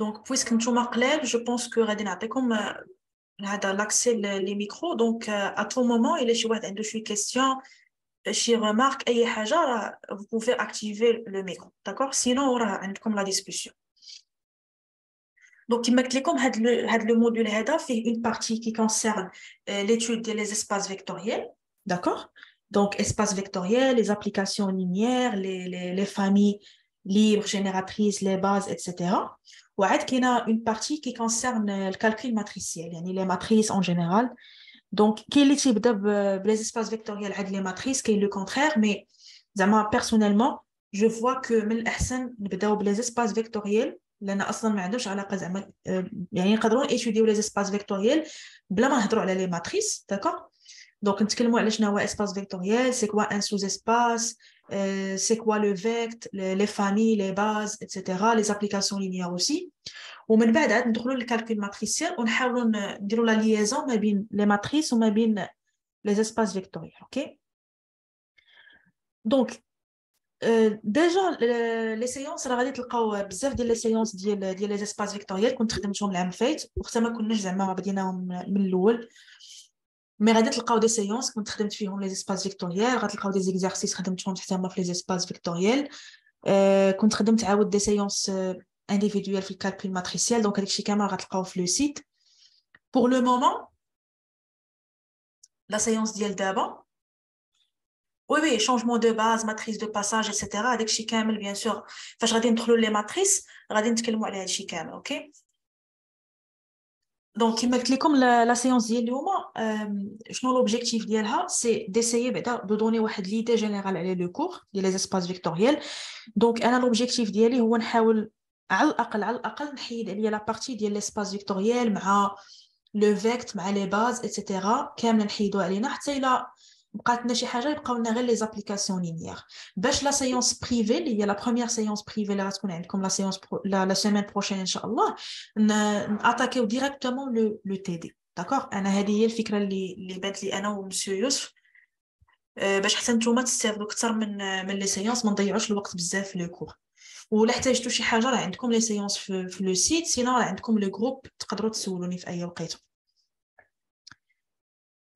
Donc, puisque nous sommes clairs, je pense que l'accès les micros. Donc, à tout moment, il y a une question, une remarque, vous pouvez activer le micro. D'accord? Sinon, on aura la discussion. Donc, le module fait une partie qui concerne l'étude des espaces vectoriels. D'accord? Donc, espaces vectoriels, les applications linéaires, les familles libres, génératrices, les bases, etc. Ou il y a une partie qui concerne le calcul matriciel, les matrices en général. Donc, quel est le type de espaces vectoriels et les matrices, qui est le contraire, mais personnellement, je vois que les espaces vectoriels, on étudie les espaces vectoriels, les matrices, d'accord? Donc, on parle de l'espace vectoriel, c'est quoi un sous-espace, c'est quoi le vecteur, les familles, les bases, etc., les applications linéaires aussi. Et puis, on a le calcul matriciel, on essaie de faire la liaison entre les matrices ou les espaces vectoriels. Okay? Donc, déjà, les séances, on va voir beaucoup de séances des espaces vectoriels qu'on travaille l'année dernière, pour ça, on n'a pas commencé mais غادي تلقاو دي سيونس كنت خدمت فيهم لي زيسباس فيكتوريال غتلقاو دي زيكزارسيس خدمتهم حتى هما في لي زيسباس فيكتوريال كنت خدمت عاود دي سيونس انديفيدويال في الكالكول ماتريسيال دونك هادشي كامل غتلقاو في لو سيت بور لو مومون لا سيونس ديال دابا وي وي شونجمون دو باز ماتريس دو باساج ايتترا هادشي كامل بيان سور فاش غادي ندخلوا لي ماتريس غادي نتكلموا على هادشي كامل اوكي Donc, la séance d'aujourd'hui, l'objectif c'est d'essayer de donner l'idée générale sur le cours, sur les espaces vectoriels. Donc, l'objectif c'est de la partie de l'espace vectoriel, le vecteur, les bases, etc. Les applications linéaires. La séance privée, il y a la première séance privée, comme la séance la semaine prochaine, Inch'Allah, attaquer directement le TD. D'accord? On a dit que les bêtes, les Anna ou M. Youssef, باش حتى نتوما تستافدوا اكثر من لي سيونس ما نضيعوش الوقت بزاف في لو كور ولا احتاجتوا شي حاجه راه عندكم لي سيونس في لو سيت سينو راه عندكم لو جروب تقدروا تسولوني في اي وقيته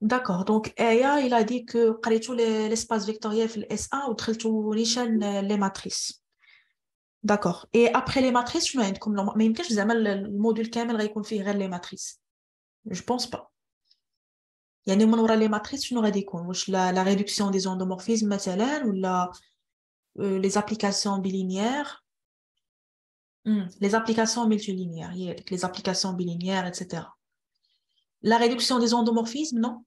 D'accord, donc Aya, il a dit que vous avez l'espace vectoriel dans le S1 et vous avez les matrices. D'accord, et après les matrices, je vais vous dire, mais le module Kamel va configurer les matrices. Je ne pense pas. Il y a des mots les matrices, je n'aurais dit qu'on la réduction des endomorphismes, ou les applications bilinéaires, les applications multilinéaires, les applications bilinéaires, etc. La réduction des endomorphismes, non?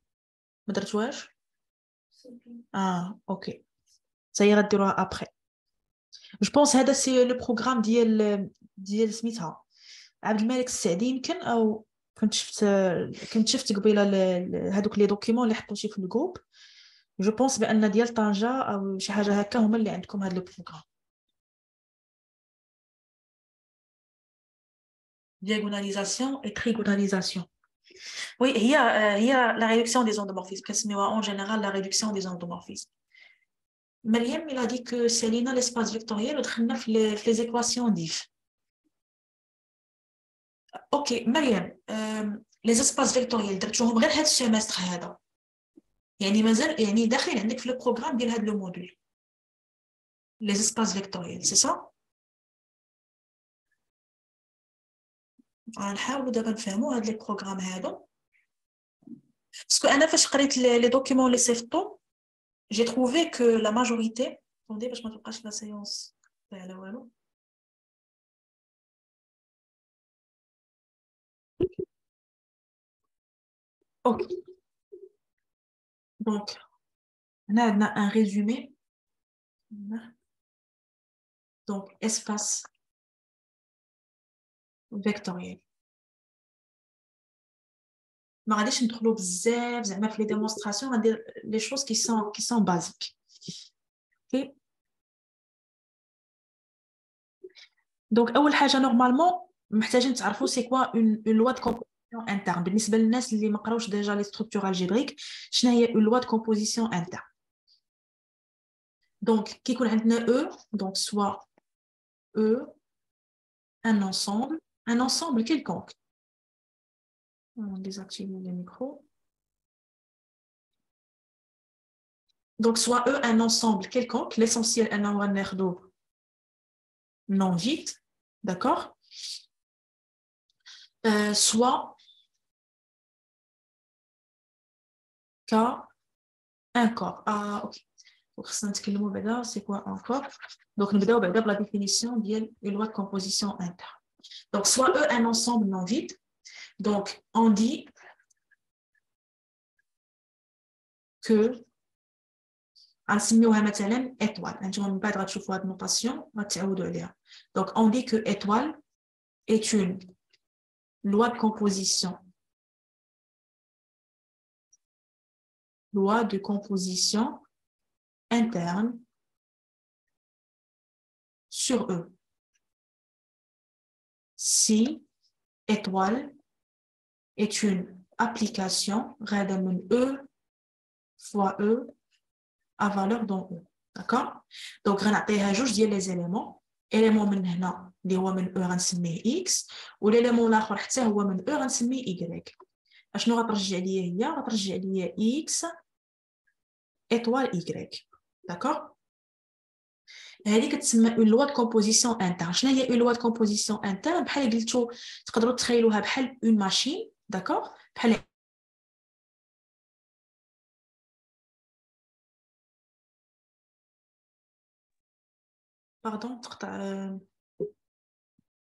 Ah, ok. Ça ira après. Je pense que c'est le programme d'Yel Smitha. Abdelmalek Saadine, quand tu les documents, le groupe, je pense que Diel Tanja ou Shahaja Haka, on a le programme. Diagonalisation et trigonalisation. Oui, il y a la réduction des endomorphismes. En général, la réduction des endomorphismes. Mariam, il a dit que c'est l'espace vectoriel, les équations diff. Ok, Mariam, les espaces vectoriels, tu as regardé ce semestre. Il y a le programme de le module. Les espaces vectoriels, c'est ça? غنحاولوا دابا نفهموا هاد لي بروغرام هادو باسكو انا فاش قريت لي دوكيمون اللي صيفطو جي تروفي كو لا ماجوريتي طوندي باش ما تبقاش لا سيونس على والو اوكي دونك هنا عندنا ان ريزومي دونك اسباس vectoriel. Je vais faire les démonstrations, les choses qui sont basiques. Okay. Donc, normalement, c'est quoi une loi de composition interne. Déjà les structures algébriques, c'est une loi de composition interne. Donc, qui coule E, donc soit E, un ensemble, un ensemble quelconque. On désactive les micros. Donc, soit E un ensemble quelconque, l'essentiel est un erdo non vide, d'accord, soit K un corps. Ah, ok. Donc, c'est quoi un corps? Donc, nous allons voir la définition d'une loi de composition interne. Donc, soit E un ensemble non vide. Donc, on dit que نسميوها مثلا étoile. انتم من بعد غتشوفوا هاد النوطاسيون غتعودوا عليها. Donc on dit que étoile est une loi de composition interne sur E. Si étoile est une application radiamune E fois E à valeur dans E. D'accord? Donc, on a juste les éléments. L'élément de E, on X. Ou l'élément de E, on Y. Je ne vais X étoile Y. D'accord? une loi de composition interne. Je n'ai une loi de composition interne. Une machine. D'accord? Pardon,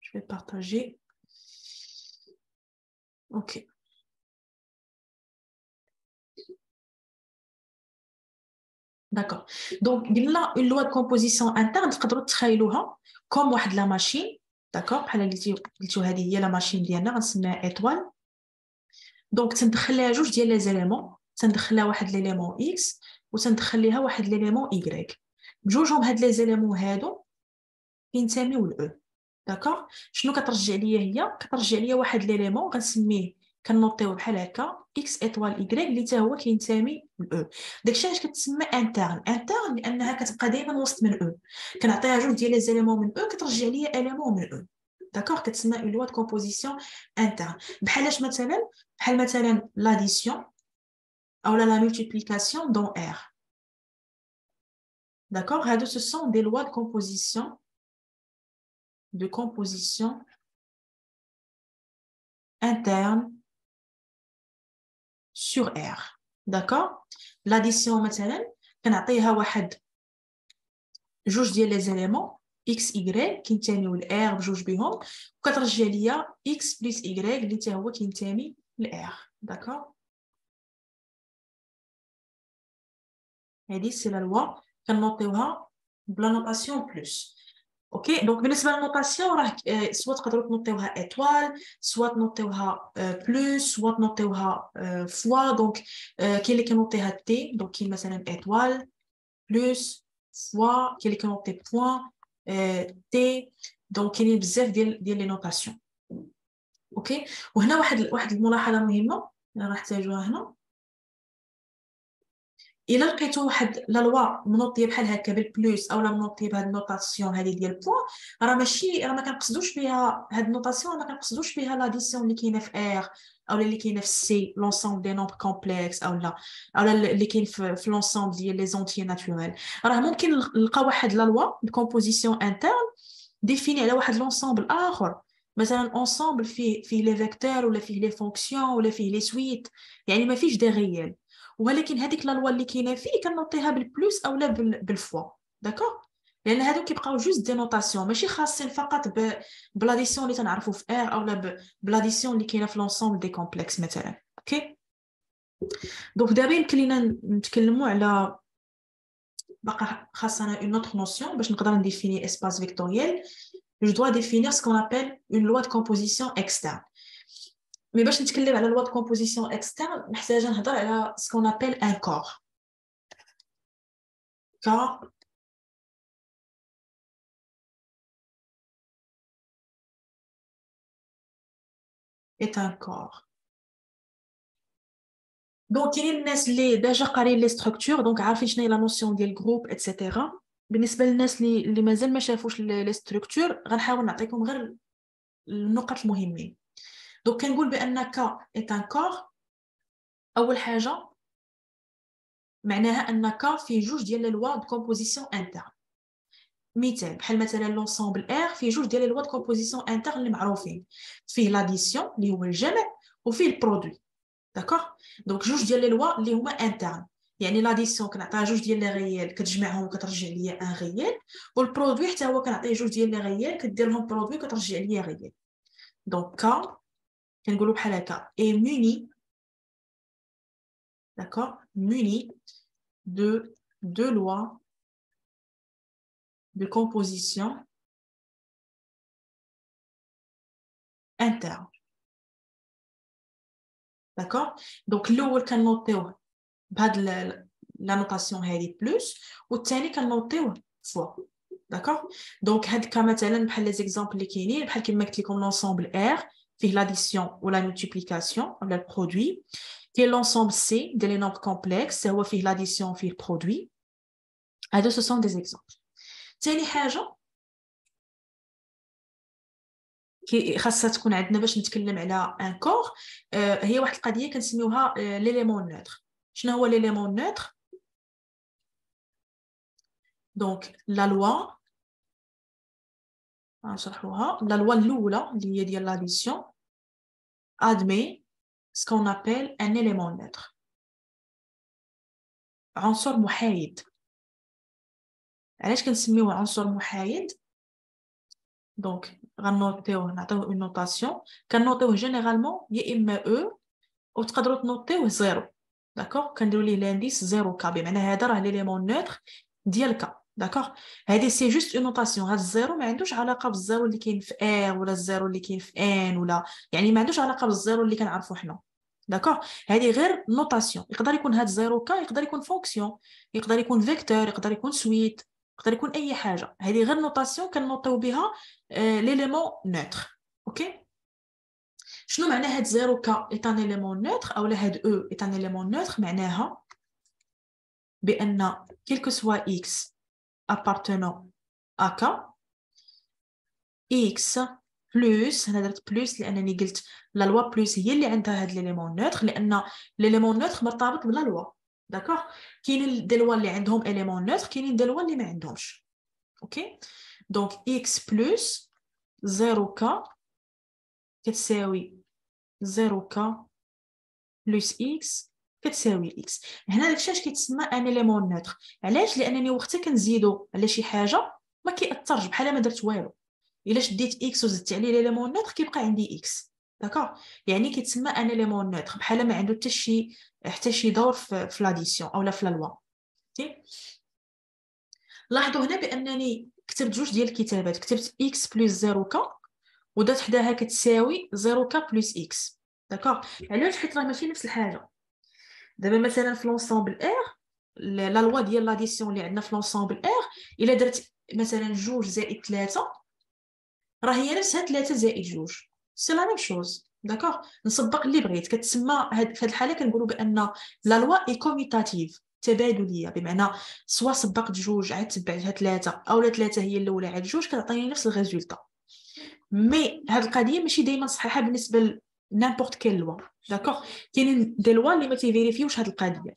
je vais partager. OK. D'accord. Donc, il y a une loi de composition interne, vous pouvez travailler comme la machine. D'accord. Il y a la machine qui est étoile. Donc, vous pouvez ajouter les éléments. Vous pouvez ajouter l'élément X ou vous pouvez ajouter l'élément Y. بجوجهم هاد لي زيليمون هادو كينسميو لو داكوغ. شنو كترجع ليا؟ هي كترجع ليا واحد ليليمون غنسميه كنوطيو بحال هكا اكس ايطوال ايكغيك اللي حتى هو كينسمي لو. داكشي علاش كتسمى انترن لانها كتبقى دائما وسط من او. كنعطيها جوج ديال لي زيليمون من او كترجع ليا اليمون من او. داكوغ. كتسمى اون لوا دو كومبوزيسيون انترن. بحال مثلا لاديسيون او لا ملتيبليكاسيون دون ار. D'accord, ce sont des lois de composition interne sur R. D'accord? L'addition, مثلا, كنعطيها واحد جوج ديال لي زيليمون X Y كينتميو لR بجوج بهم وكترجع ليا X plus Y اللي حتى هو كينتمي لR. D'accord? هذه سي لا لوا كنوطيوها بلا نوطاسيون بلس. اوكي. دونك بالنسبه للنوطاسيون راه سوا تقدروا تنوطيوها ايطوال سوا تنوطيوها بلس سوا تنوطيوها فوا. دونك كاين اللي كينوطيها تي. دونك كاين مثلا ايطوال بلس فوا. كاين اللي كينوطي بوان تي. دونك كاينين بزاف ديال لي نوطاسيون. اوكي. وهنا واحد الملاحظه مهمه راح تحتاجوها هنا. إلا لقيتو واحد لا لوا منوطيه بحال هكا بالبلوس اولا منوطيه بهاد النوطاسيون هادي ديال بوان راه ما كنقصدوش بها هاد النوطاسيون ما كنقصدوش بها لاديسيون اللي كاينه في ار اولا اللي كاينه في سي لونسومبل دي نومبر كومبلكس اولا اللي كاين في لونسومبل ديال لي زونتي ناتوريل. راه ممكن نلقى واحد لا لوا دو كومبوزيسيون انترن ديفيني على واحد لونسومبل اخر مثلا انسومبل فيه لي فيكتور ولا فيه لي فونكسيون ولا فيه لي سويت يعني ما فيش دي غيال. ولكن هذيك لا لوا اللي كاينه فيه كنعطيها بالبلوس اولا بالفوا. داكوغ. لان هادو كيبقاو جوست دي نوطاسيون ماشي خاصين فقط بلاديسيون اللي تنعرفوا في ار اولا بلاديسيون اللي كاينه في لونسومبل دي كومبلكس مثلا. اوكي. دونك دابا يمكن لينا نتكلموا على باقا خاصنا اون اوتر نوسيون باش نقدر نديفيني اسباس فيكتوريال. جو دوا ديفينير سكون ابل اون لوا دو كومبوزيسيون اكسترن. مي باش نتكلم على لوا دو كومبوزيسيون اكسترن محتاجه نهضر على سكون ابل ان كور. ك est un corps. دونك كاينين الناس اللي ديجا قاريين لي ستركتور دونك عارفين شنو هي لا نوسيون ديال جروب اتسيتيرا. بالنسبه للناس اللي مازال ما شافوش لي ستركتور غنحاول نعطيكم غير النقط المهمين. دونك كنقول بان ك ايت ان كور اول حاجه معناها ان ك فيه جوج ديال لوا دو كومبوزيسيون انتر. مثال بحال مثلا لونسومبل ار فيه جوج ديال لوا دو كومبوزيسيون انتر اللي معروفين، فيه لاديسيون اللي هو الجمع وفيه البرودوي. داكوغ، دونك جوج ديال لوا اللي هما انتر، يعني لاديسيون كنعطيها جوج ديال لي غيال كتجمعهم وكترجع ليا ان غيال، والبرودوي حتى هو كنعطيه جوج ديال لي غيال كدير لهم برودوي كترجع ليا غيال. دونك ك كنقولوا بحال هكا اي موني، داكوغ، موني دو دو لوا دو كومبوزيسيون انتر. داكوغ، دونك الاول كنوطيوه بهاد لا نوطاسيون هادي بلوس، والثاني كنوطيوه فوا. داكوغ، دونك هاد كا مثلا بحال لي زيكزامبل لي كاينين بحال كيما قلت لكم لونسومبل ار فيه لاديسيون ولا ملتيبليكاسيون ولا البرودوي، كاين لونسومبل سي ديال لي نومبر كومبلكس هو فيه لاديسيون فيه البرودوي. هادو سو سون دي زيكزامبل. ثاني حاجه كي خاصها تكون عندنا باش نتكلم على ان كور هي واحد القضيه كنسميوها ليليمون نوتر. شنو هو ليليمون نوتر؟ دونك لا لوا غنشرحوها، لا لوا الاولى اللي هي ديال لاديسيون ادمي سكون ابل ان ليليمون نوتر، عنصر محايد. علاش كنسميوه عنصر محايد؟ دونك غنوطيوه نعطيوه اون نوطاسيون كنوطيوه جينيرالمون يا اما او او تقدروا تنوطيوه زيرو. داكوغ، كنديروا ليه لانديس زيرو كا، بمعنى هذا راه ليليمون نوتر ديال كا. داكوغ، هذه سي جوست اون نوطاسيون، هذا الزيرو ما عندوش علاقه بالزيرو اللي كاين في ار ولا الزيرو اللي كاين في ان، ولا يعني ما عندوش علاقه بالزيرو اللي كنعرفو حنا. داكوغ، هذه غير نوطاسيون. يقدر يكون هذا زيرو كا يقدر يكون فونكسيون، يقدر يكون فيكتور، يقدر يكون سويت، يقدر يكون اي حاجه. هذه غير نوطاسيون كنوطيو بها ليليمون نوتر. اوكي، شنو معنى هاد زيرو كا اي تان ليليمون نوتر اولا هاد او اي تان ليليمون نوتر؟ معناها بان كيلكو سوا اكس ابارتينون ا كا اكس بلس، هنا درت بلس لانني قلت لا لوا بلس هي اللي عندها هاد ليليمون نوتر، لان ليليمون نوتر مرتبط بلا لوا. داكوغ، كاينين دي لوا اللي عندهم اليمون نوتر، كاينين دي لوا اللي ما عندهمش. اوكي، دونك اكس بلس زيرو كا كتساوي زيرو كا بلس اكس كتساوي اكس. هنا داكشي علاش كيتسمى ان اليمون نوتر. علاش؟ لانني وقتها كنزيدو على شي حاجه ما كيأثرش، بحال ما درت والو. الا شديت اكس وزدت عليه اليمون نوتر كيبقى عندي اكس. داكوغ، يعني كيتسمى ان ليمون نوتر، بحال ما عنده حتى شي دور في لاديسيون اولا في لالوا. اوكي، لاحظوا هنا بانني كتبت جوج ديال الكتابات، كتبت اكس بلس 0 ك ودات حداها كتساوي 0 ك بلس اكس. داكوغ، علاش؟ حيت راه ماشي نفس الحاجه. دابا مثلا في لونسومبل ار لالوا ديال لاديسيون اللي عندنا في لونسومبل ار، الا درت مثلا 2 زائد 3 راه هي نفس هاد 3 زائد 2، سي لا ميم شوز. داكوغ، نسبق اللي بغيت. كتسمى في هاد الحاله كنقولوا بان لا لوا اي كوميتاتيف تبادليه، بمعنى سوا سبقت جوج عاد تبعتها ثلاثه، اولا ثلاثه هي الاولى عاد جوج كتعطيني نفس الريزولتا. مي هاد القضيه ماشي دائما صحيحه بالنسبه لنامبورت كيل لوا. داكوغ، كاينين دي لوا اللي ما تيفيريفيوش هاد القضيه.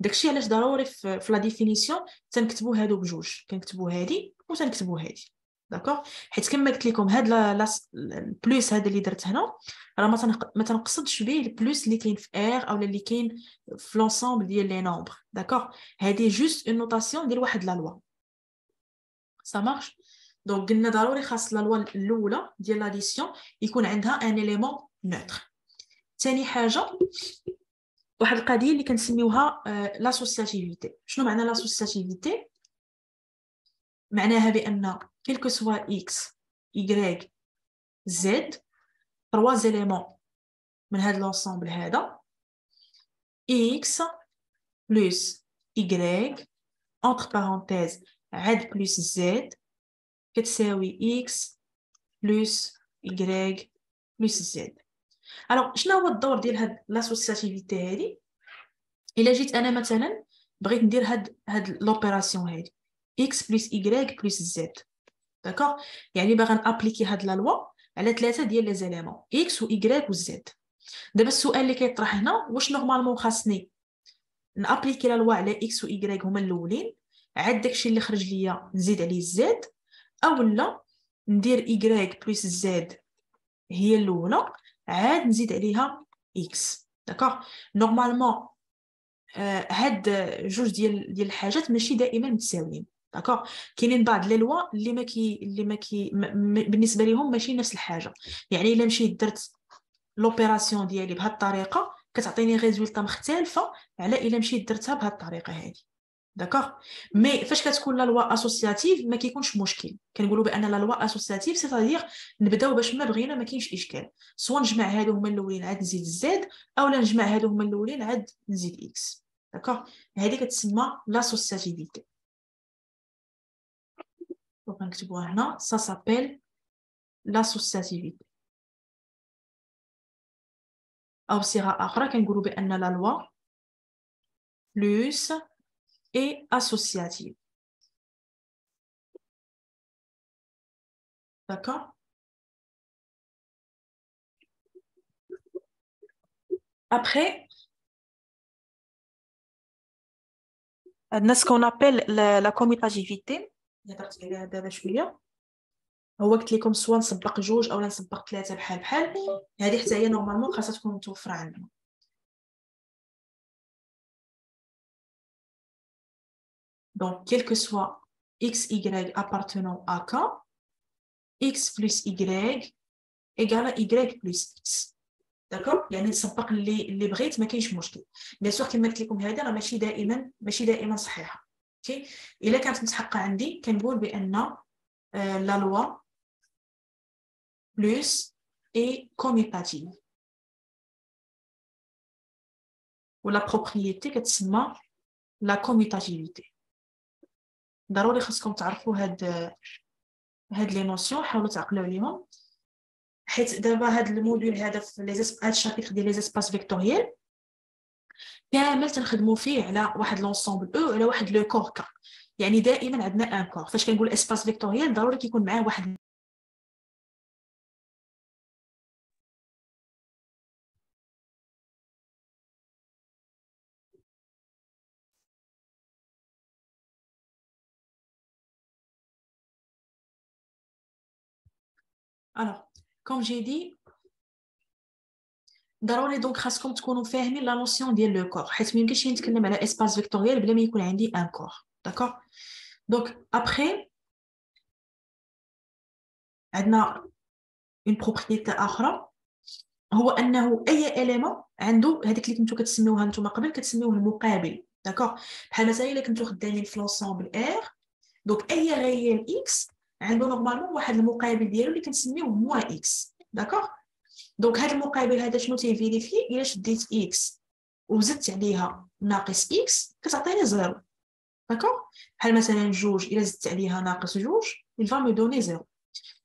داكشي علاش ضروري في لا ديفينيسيون تنكتبوا هادو بجوج، كنكتبوا هادي وتنكتبوا هادي. داكوغ، حيت كما قلت لكم هاد البلوس هذا اللي درت هنا راه ما تنقصدش به البلوس اللي كاين في ار اولا اللي كاين في لونسومبل ديال لي نومبر. داكوغ، هادي جوست اون نوطاسيون ديال واحد لا لوا. سا مارش؟ دونك قلنا ضروري خاص لا لوا الاولى ديال لاديسيون يكون عندها ان اليمون نوتر. ثاني حاجه واحد القضيه اللي كنسميوها لاسوسياتيفيتي. شنو معنى لاسوسياتيفيتي؟ معناها بان كيلكو سوا اكس y زد 3 زيليمون من هاد لونسومبل هذا اكس بلس y انتر بارونتيز عاد بلس زد كتساوي اكس بلس y بلس زد. الوغ شنو هو الدور ديال هاد لاسوسياتيفيتي هادي؟ الا جيت انا مثلا بغيت ندير هاد لوبيراسيون هادي x plus y plus z. داكوغ، يعني باغا نابليكي هاد لا لوا على ثلاثه ديال لي زيليمون اكس وايكغيك وزد. دابا السؤال اللي كيطرح هنا واش نورمالمون خاصني نابليكي لا لوا على اكس وايكغيك هما الاولين عاد داكشي اللي خرج ليا نزيد عليه زد، اولا ندير ايكغيك بلس زد هي الاولى عاد نزيد عليها اكس. داكوغ نورمالمون هاد جوج ديال الحاجات ماشي دائما متساويين. داكوغ كاينين بعض لي لوا اللي ما كي بالنسبه ليهم ماشي نفس الحاجه، يعني الا مشيت درت لوبيراسيون ديالي بهاد الطريقه كتعطيني ريزولطه مختلفه على الا مشيت درتها بهاد الطريقه هادي. داكوغ مي فاش كتكون لا لوا اسوسياتيف ما كيكونش مشكل، كنقولوا بان لا لوا اسوسياتيف سيتادير نبداو باش ما بغينا ما كاينش اشكال، سواء نجمع هادو هما الاولين عاد نزيد زد اولا نجمع هادو هما الاولين عاد نزيد اكس. داكوغ هادي كتسمى لاسوسياتيفيتي. دونك نكتبوها هنا سا سابيل لاسوسياتيفيتي، او بصيغه اخرى كنقولوا بان لا لوا بلوس et associative. D'accord. Après, on a ce qu'on appelle la commutativité. هو قلت لكم سواء نسبق جوج أو نسبق ثلاثة بحال بحال، هذه حتى هي نورمالمون خاصها تكون متوفرة عندنا. Donc, quel que soit x, y appartenant à k, x plus y égale à y plus x. D'accord ? يعني نسبق اللي بغيت ما كاينش مشكل. بيان سور كما قلت لكم هذا راه ماشي دائما صحيحه. اوكي؟ الا كانت متحققه عندي كنقول بان لا لوا بلس اي كوميتاتيف. ولا بروبريتي كتسمى لا كوميتاتيفيتي. ضروري خاصكم تعرفوا هاد لي نوسيون، حاولوا تعقلوا عليهم حيت دابا هاد الموديول هذا في هاد الشابيتر ديال لي زيسباس فيكتوريال كامل تنخدموا فيه على واحد لونسومبل او على واحد لو كور كا، يعني دائما عندنا ان كور. فاش كنقول اسباس فيكتوريال ضروري كيكون معاه واحد Alors, comme j'ai dit, ضروري دونك خاصكم تكونوا فاهمين لا نوسيون ديال لو كور حيت ما يمكنش نتكلم على اسباس فيكتوريال بلا ما يكون عندي ان كور. داكور دونك ابري عندنا اون بروبريتي اخرى هو انه اي اليمون عنده هذيك اللي كنتو كتسميوها نتوما قبل كتسميوه المقابل. داكور بحال مثلا الا كنتو خدامين في لونسومبل ار دونك اي ريال اكس عنده نورمالمون واحد المقابل ديالو اللي كنسميوه موان اكس. داكوغ دونك هاد المقابل هذا شنو تيفيريفي؟ الا شديت اكس وزدت عليها ناقص اكس كتعطيني زيرو. داكوغ بحال مثلا جوج الا زدت عليها ناقص جوج الفا مو دوني زيرو.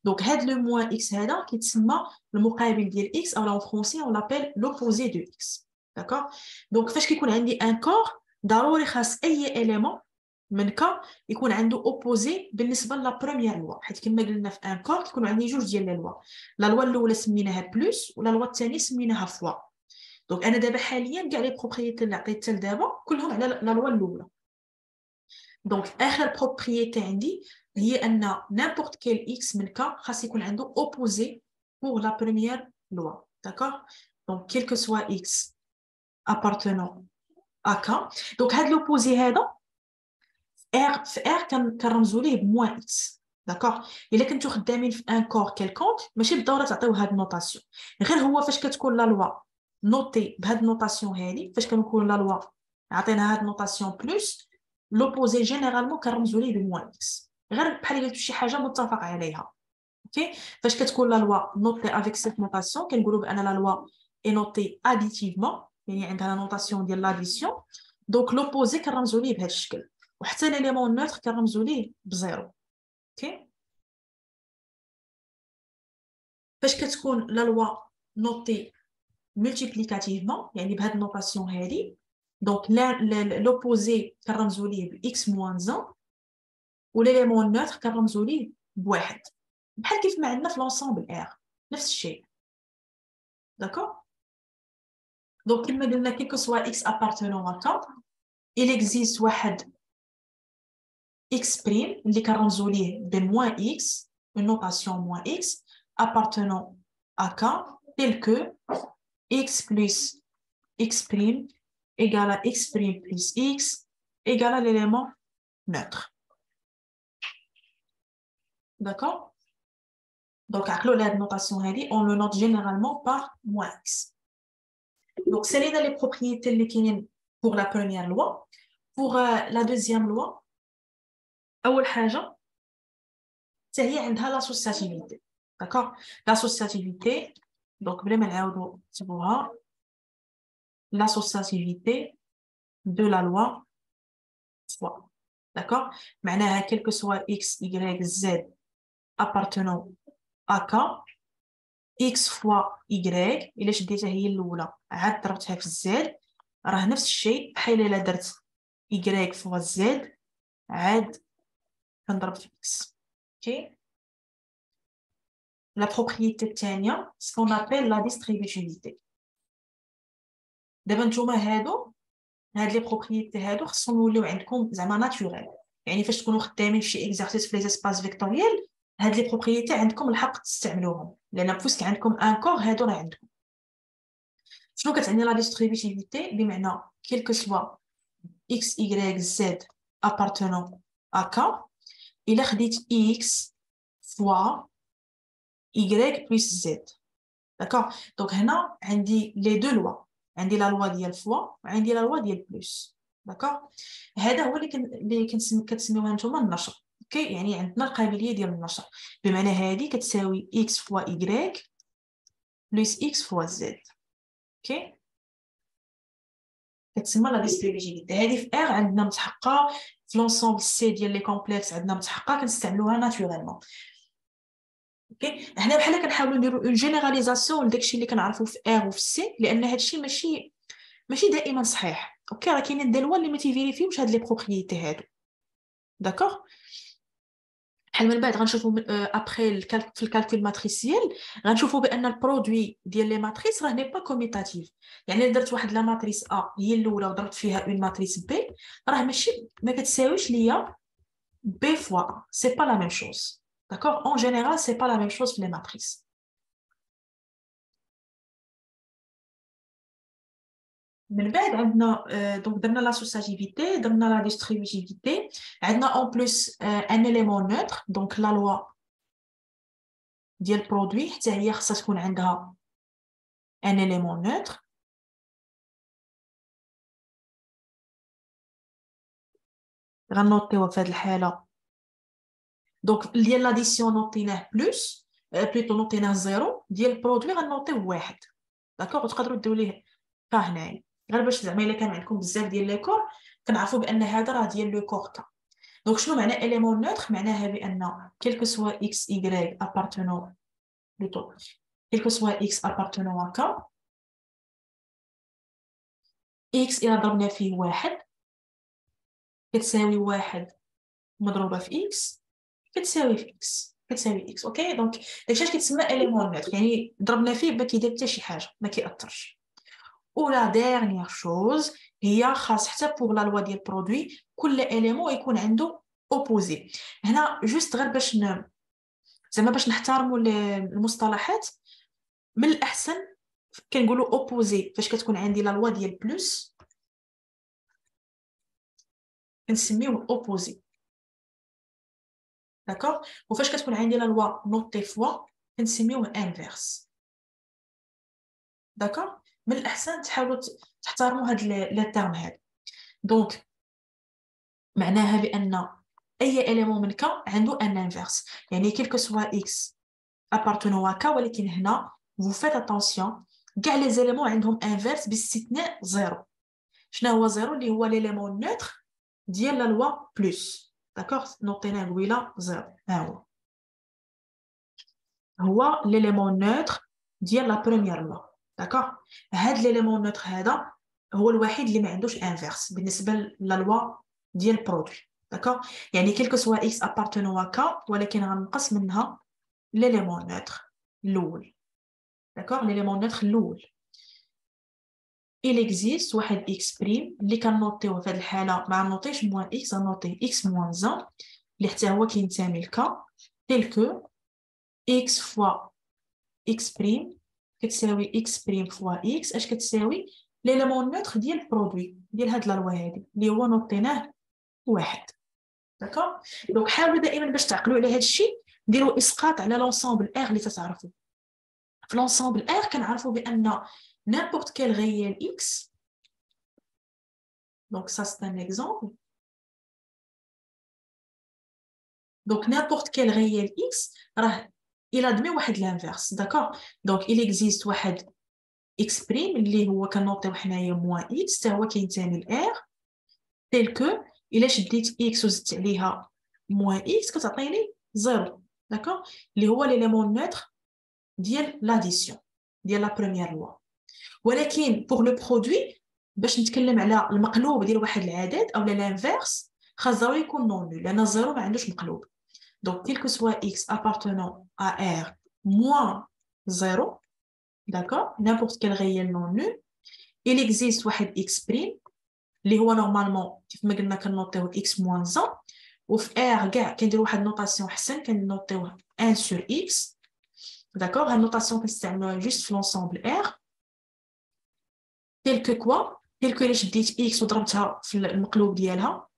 دونك هاد لو موان اكس هذا كيتسمى المقابل ديال اكس او لا اون فرونسي اون لابيل لوبوزي دو اكس. داكوغ دونك فاش كيكون عندي ان كور ضروري خاص اي اليمون من كا يكون عنده اوبوزي بالنسبه لا بروميير لوا حيت كما قلنا في ان كور كيكون عندي جوج ديال لي لوا، لا لوا الاولى سميناها بلوس ولا لوا الثانيه سميناها فوا. دونك انا دابا حاليا كاع لي بروبريتي اللي عطيتها لدابا كلهم على لا لوا الاولى. دونك اخر بروبريتي عندي هي ان نيمبورت كيل اكس من كا خاص يكون عنده اوبوزي بور لا بروميير لوا. داكور دونك كيل كو سوا اكس appartenant à k دونك هاد لوبوزي هذا R في R كنرمزو ليه بموان إكس. داكوغ إلا كنتو خدامين في أن كور كالكونت ماشي بالضرورة تعطيو هاد النوطاسيون، غير هو فاش كتكون لا لوا نوطي بهاد النوطاسيون هادي فاش كنكون لا لوا عطينا هاد النوطاسيون بلوس لوبوزي جينيرالمون كنرمزو ليه بموان إكس غير بحال إلا شي حاجة متفق عليها. أوكي فاش كتكون لا لوا نوطي أفيك سيت نوطاسيون كنقولو بأن لا لوا إي نوطي أديتيفمون يعني عندها نوطاسيون ديال لاديسيون، دونك لوبوزي كنرمزو ليه بهاد الشكل وحتى ليليمون نوتر كنرمزو ليه بزيرو. اوكي فاش كتكون لا لوا نوطي ملتيبليكاتيفمون يعني بهاد النوطاسيون هادي دونك لوبوزي كنرمزو ليه باكس موان زون وليليمون نوتر كنرمزو ليه بواحد بحال كيف ما عندنا في لونسومبل ار نفس الشيء. D'accord? Donc, il me donne quel que soit x appartenant à K, il existe x' qui caractérise de moins x, une notation moins x, appartenant à K, tel que x plus x' égale à x' plus x égale à l'élément neutre. D'accord? Donc, à la notation, on le note généralement par moins x. Donc, c'est les propriétés pour la première loi. Pour la deuxième loi, c'est l'associativité. D'accord? L'associativité, donc, l'associativité de la loi 3. D'accord? Maintenant, quel que soit x, y, z appartenant à K, x fois y, il est déjà l'oula. Adrette z, rah nefs الشيء بحال الا درت y fois z عاد كنضرب في x. OK? La propriété الثانية, ce qu'on appelle la distributivité. دابا نتوما هاد لي بروبريتي هادو خصهم يوليو عندكم زعما ناتوريل، يعني فاش تكونوا خدامين فشي اكزارسيس في لي اسباس فيكتوريال هاد لي بروبريتي عندكم الحق تستعملوهم لان بوسك عندكم ان كور هادو راه عندكم. شنو كتعني لا ديستريبيتيفيتي؟ بمعنى كيل كو سوا اكس ايغريك زد ابارتونون ا كا، الا خديت اكس فوا ايغريك بلس زد. داكور؟ دونك هنا عندي لي دو لوا، عندي لا لوا ديال فوا وعندي لا لوا ديال بلوس. داكور؟ هذا هو اللي كتسميوها نتوما النشر. اوكي؟ يعني عندنا القابليه ديال النشر، بمعنى هذه كتساوي اكس فوا ايغريك بلس اكس فوا زد. اوكي؟ كتسمى لا ديستريبيتيفيتي. هذه في ار عندنا متحققه، في لونسومبل سي ديال لي كومبلكس عندنا متحققه، كنستعملوها ناتورالمون. اوكي؟ حنا بحال كنحاولوا نديروا اون جينيراليزاسيون لداكشي اللي كنعرفوا في ار وفي سي، لان هادشي ماشي دائما صحيح. اوكي؟ راه كاينين دلوا اللي ما تيفيريفيوش هاد لي بروبريتي هادو. داكور؟ بحال من بعد غنشوفوا ابري في الكالكول ماتريسيال غنشوفوا بان البرودوي ديال لي ماتريس راه ني با كوميتاتيف، يعني درت واحد لا ماتريس ا هي الاولى وضربت فيها اون ماتريس بي راه ماشي ما كتساويش ليا بي فوا ا، سي با لا ميم شوز. داكور؟ اون جينيرال سي با لا ميم شوز في لي ماتريس. من بعد عندنا دونك درنا لاسوسياتيفيتي، درنا لا ديستريبيتيفيتي، عندنا اون بلوس ان اليمون نوتر. دونك لا لوا ديال برودوي حتى هي خاصها تكون عندها ان اليمون نوتر. غنوطيوها في هاد الحاله، دونك ديال لاديسيون نوطيناه بلوس بلوتو نوطيناه زيرو، ديال برودوي غنوطيوه واحد. داكوغ؟ وتقدروا ديروا ليه كا هنايا غير باش زعما الا كان عندكم بزاف ديال لي كور كنعرفوا بان هذا راه ديال لو كور كا. دونك شنو معنى اليمون نوتر؟ معناها بان كيلكو سوا اكس ايغريك ابارتونون بلوتو كيلكو سوا اكس ابارتونون كا، اكس الا ضربنا فيه واحد كتساوي واحد مضروبه في اكس كتساوي في اكس كتساوي اكس. اوكي؟ دونك داكشي كيتسمى اليمون نوتر، يعني ضربنا فيه ما كيدير حتى شي حاجه ما كيأثرش. و لا ديرنيير شوز هي خاص حتى بوغ لا لوا ديال برودوي كل اليمون يكون عنده اوبوزي. هنا جوست غير باش زعما باش نحترموا المصطلحات، من الاحسن كنقولوا اوبوزي فاش كتكون عندي لا لوا ديال بلس كنسميوه اوبوزي. داكور؟ وفاش كتكون عندي لا لوا نوطي فوا كنسميوه انفيرس. داكور؟ من الأحسن تحاولوا تحترموا هاد لي تيرم هاد. دونك معناها بأن أي إليمون من كا عنده أن انفيرس، يعني كيلكو سوا إكس أبارتونوا كا، ولكن هنا فو فات أتونسيون كاع لي زيليمون عندهم انفيرس باستثناء زيرو. شنو هو زيرو؟ اللي هو ليليمون نوتر ديال لا لوا بلوس. داكوغ؟ نوطيناه قبيله زيرو. ها هو ليليمون نوتر ديال لا بروميير لوا. داكوغ؟ هاد ليليمون نوتر هذا هو الوحيد اللي ما عندوش انفيرس بالنسبه لا لوا ديال برودوي. داكوغ؟ يعني كيلكو سوا اكس ابارتونوا كا، ولكن غنقص منها ليليمون نوتر الاول. داكوغ ليليمون نوتخ الاول il existe واحد x prime اللي كنوطيوه في هذه الحاله ما نوطيش موان x غنوطي x موان 1 اللي حتى هو كينتمي لك تيل كو x فوا x prime كتساوي x prime فوا x اش كتساوي ليليمون نوتخ ديال البرودوي ديال هاد لا لوا هادي اللي هو نوطيناه واحد داكوغ دونك حاولوا دائما باش تعقلوا على هذا الشيء ديروا اسقاط على لونسومبل R اللي تتعرفوا في لونسومبل R كنعرفوا بان n'importe quel réel X donc ça c'est un exemple donc n'importe quel réel X راه il admet واحد l'inverse d'accord donc il existe واحد X' اللي هو كنوطيو حنايا moins X حتى هو كينتمي ل R tel que الا شديت X وزدت عليها moins X كتعطيني زيرو داكوغ اللي هو ليليمون نوتر ديال لاديسيون ديال لا بروميير لوا ولكن بوغ لو برودوي باش نتكلم على المقلوب ديال واحد العدد اولا لانفيرس خاص ضروري يكون نون نول لان الزيرو ما عندوش مقلوب دونك كيلكو سوا اكس ابارتونون ا ار موان زيرو داكوغ نابورت كيل غيال نون نول il existe واحد اكس بريم اللي هو نورمالمون كيف ما قلنا كنوطيو اكس موان زون وفي R كاع كندير واحد النوطاسيون حسن كنوطيوه 1 sur X داكوغ هاد النوطاسيون كنستعملوها جوست في لونسومبل R تيل كو كوا تيل كو إلا شديت X وضربتها في المقلوب ديالها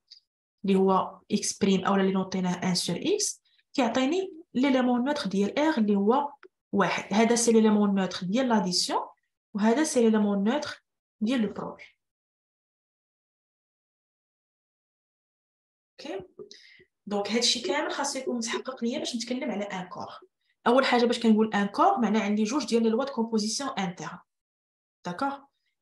اللي هو X بريم أولا اللي نوطيناه 1 sur X كيعطيني ليليمون نوتخ ديال R اللي هو واحد هذا سي ليليمون نوتخ ديال لاديسيون وهذا سي ليليمون نوتخ ديال لو برودوي اوكي دونك هادشي كامل خاصو يكون متحقق ليا باش نتكلم على ان كور اول حاجه باش كنقول ان كور معناه عندي جوج ديال لوا د كومبوزيسيون انترن داكوغ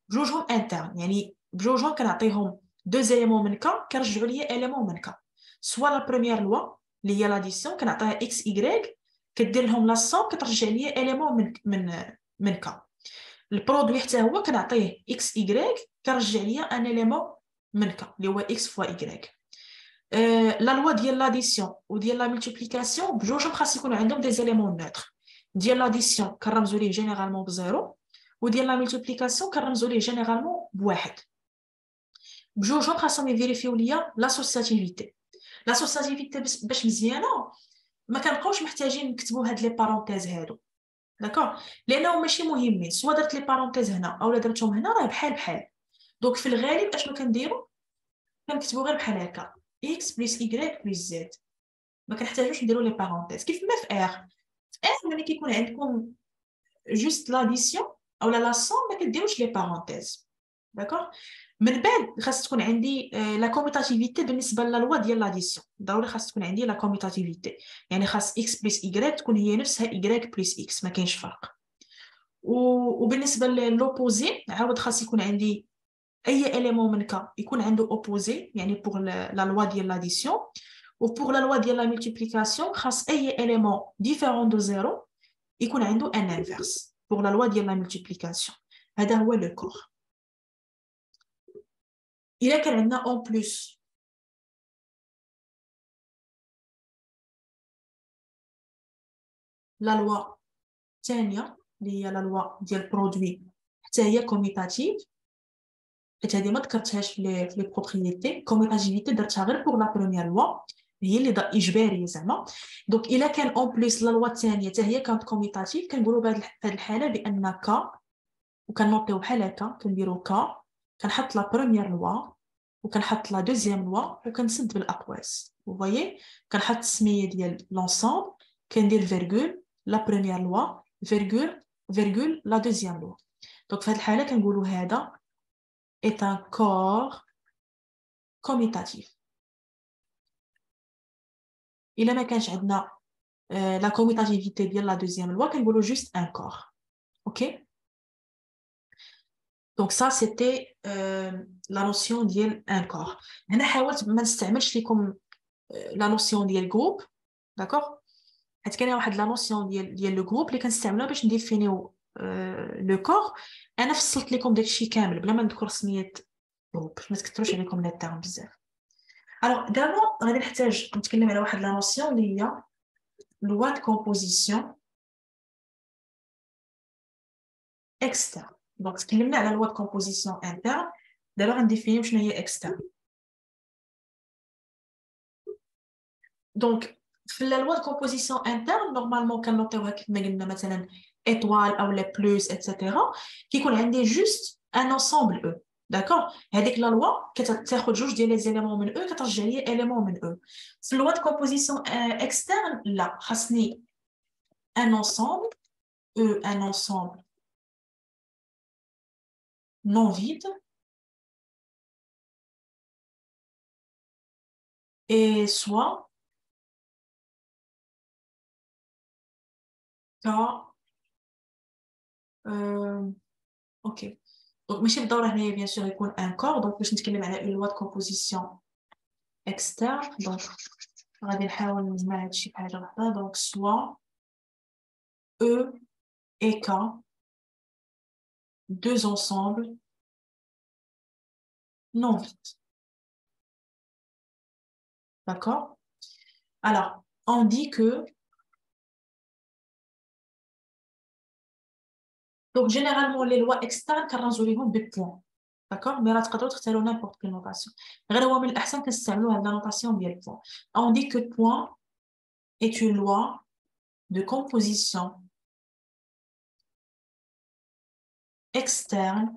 جوجهم انترن يعني بجوجهم كنعطيهم دو زيليمون من كا كيرجعوا ليا اليمون من كا سوا لا بروميير لوا اللي هي لاديسيون كنعطيها اكس ايغريك كدير لهم لا سوم كترجع ليا اليمون من كا البرودوي حتى هو كنعطيه اكس ايغريك كيرجع ليا ان اليمون من كا اللي هو اكس فوا ايغريك لا لوا ديال لاديسيون وديال لا ملتيبليكاسيون بجوجهم خاص يكونوا عندهم دي زيليمون نوتر ديال لاديسيون كنرمزوا ليه جينيرالمون بزيرو وديال لا ملتيبليكاسيون كنرمزوا ليه جينيرالمون بواحد بجوجهم خاصهم يفيريفيو ليا لاسوسياتيفيتي لاسوسياتيفيتي باش مزيانه ما كنبقاوش محتاجين نكتبوا هاد لي بارونتيز هادو داكوغ لانهم ماشي مهمين سوا درت لي بارونتيز هنا اولا درتهم هنا راه بحال بحال دونك في الغالب اشنو كنديروا كنكتبوا غير بحال هكا x plus y plus z ما كنحتاجوش نديرو لي بارونتيز كيف ما في r في r ملي كيكون عندكم جوست لاديسيون اولا لا سوم ما كديروش لي بارونتيز داكوغ من بعد خاص تكون عندي لا كوميتاتيفيتي بالنسبه لا لوا ديال لاديسيون ضروري خاص تكون عندي لا كوميتاتيفيتي يعني خاص x plus y تكون هي نفسها y plus x ما كاينش فرق وبالنسبه للوبوزي عاود خاص يكون عندي اي اليمون من ك يكون عنده اوبوزي يعني بوغ لا لوا ديال لاديسيون وبوغ لا لوا ديال لا ملتيبليكاسيون خاص اي اليمون ديفيرون دو زيرو يكون عنده ان انفيرس بوغ لا لوا ديال لا ملتيبليكاسيون هذا هو لو كور الا كان عندنا اون بلس لا لوا الثانيه اللي هي لا لوا ديال برودوي حتى هي كوميتاتيف حيت هادي ما ذكرتهاش في لي بروبريتي كوميتاتيفيتي درتها غير بوغ لا بروميير لوا هي اللي اجباريه زعما دونك الا كان اون بليس لا لوا الثانيه حتى هي كانت كوميتاتيف كنقولوا بهاد الحاله بان ك وكنوطيو بحال هكا كنديرو ك كنحط لا بروميير لوا وكنحط لا دوزيام لوا وكنسد بالاقواس فوايي كنحط السميه ديال لونسومبل كندير فيرغول لا بروميير لوا فيرغول فيرغول لا دوزيام لوا دونك في هاد الحاله كنقولوا هذا est un corps commutatif. Il a maquage عندنا la commutativité ديال la deuxième loi كنقولوا juste un corps. OK? Donc ça c'était la notion ديال un corps. هنا حاولت ما نستعملش لكم la notion ديال groupe, d'accord? حيت كاينه واحد la notion ديال le groupe اللي كنستعملوها باش نديفينيو لو كور انا فصلت لكم داكشي كامل بلا ما نذكر سميات جروب ما تكثروش عليكم لي تيرم بزاف الوغ دابا غادي نحتاج نتكلم على واحد لا نوسيون اللي هي لوا د كومبوزيسيون externe. Donc, ce qui nous amène à la loi de composition interne, d'abord on définit ce qui est externe. Donc, dans la loi de composition interne, normalement, quand on a مثلا étoile ou les plus, etc., qui a juste un ensemble E. D'accord. Avec la loi, qui تاخذ جوج ديال les éléments من E, كترجع لي éléments من E. في loi de composition externe, là, خاصني un ensemble E, un ensemble non vide. Et soit K OK. Donc ماشي بالضروره هنايا bien sûr يكون un corps. Donc باش نتكلم على une loi de composition externe, donc غادي نحاول نجمع هادشي بحاجه واحده. Donc soit E et K, deux ensembles non vides. D'accord? Alors, on dit que... Donc, généralement, les lois externes, car nous aurons des points. D'accord? Mais là, tu peux trouver n'importe quelle notation. On dit que point est une loi de composition externe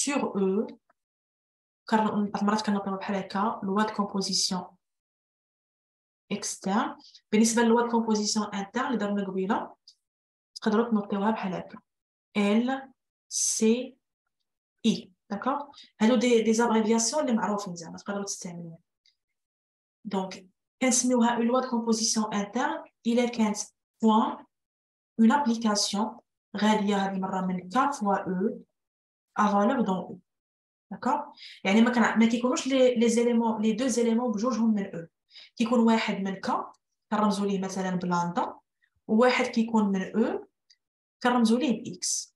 sur E. car on مرات كنطلبوا بحال هكا loi de composition externe. بالنسبه للواد composition interne اللي درنا قبيله تقدروا تنطيوها بحال هكا L C I. داكور هادو دي زابريفياسيون اللي معروفين زعما تقدروا تستعملوها. دونك كنسميوها une loi de composition interne الا كانت point une application غاليه هذه المره من K fois E à valeur dans E. D'accord? يعني ما كيكونوش لي دو زيليمون بجوجهم من او. كيكون واحد من كا كنرمزوا ليه مثلا بلاندا وواحد كيكون من او كنرمزوا ليه باكس.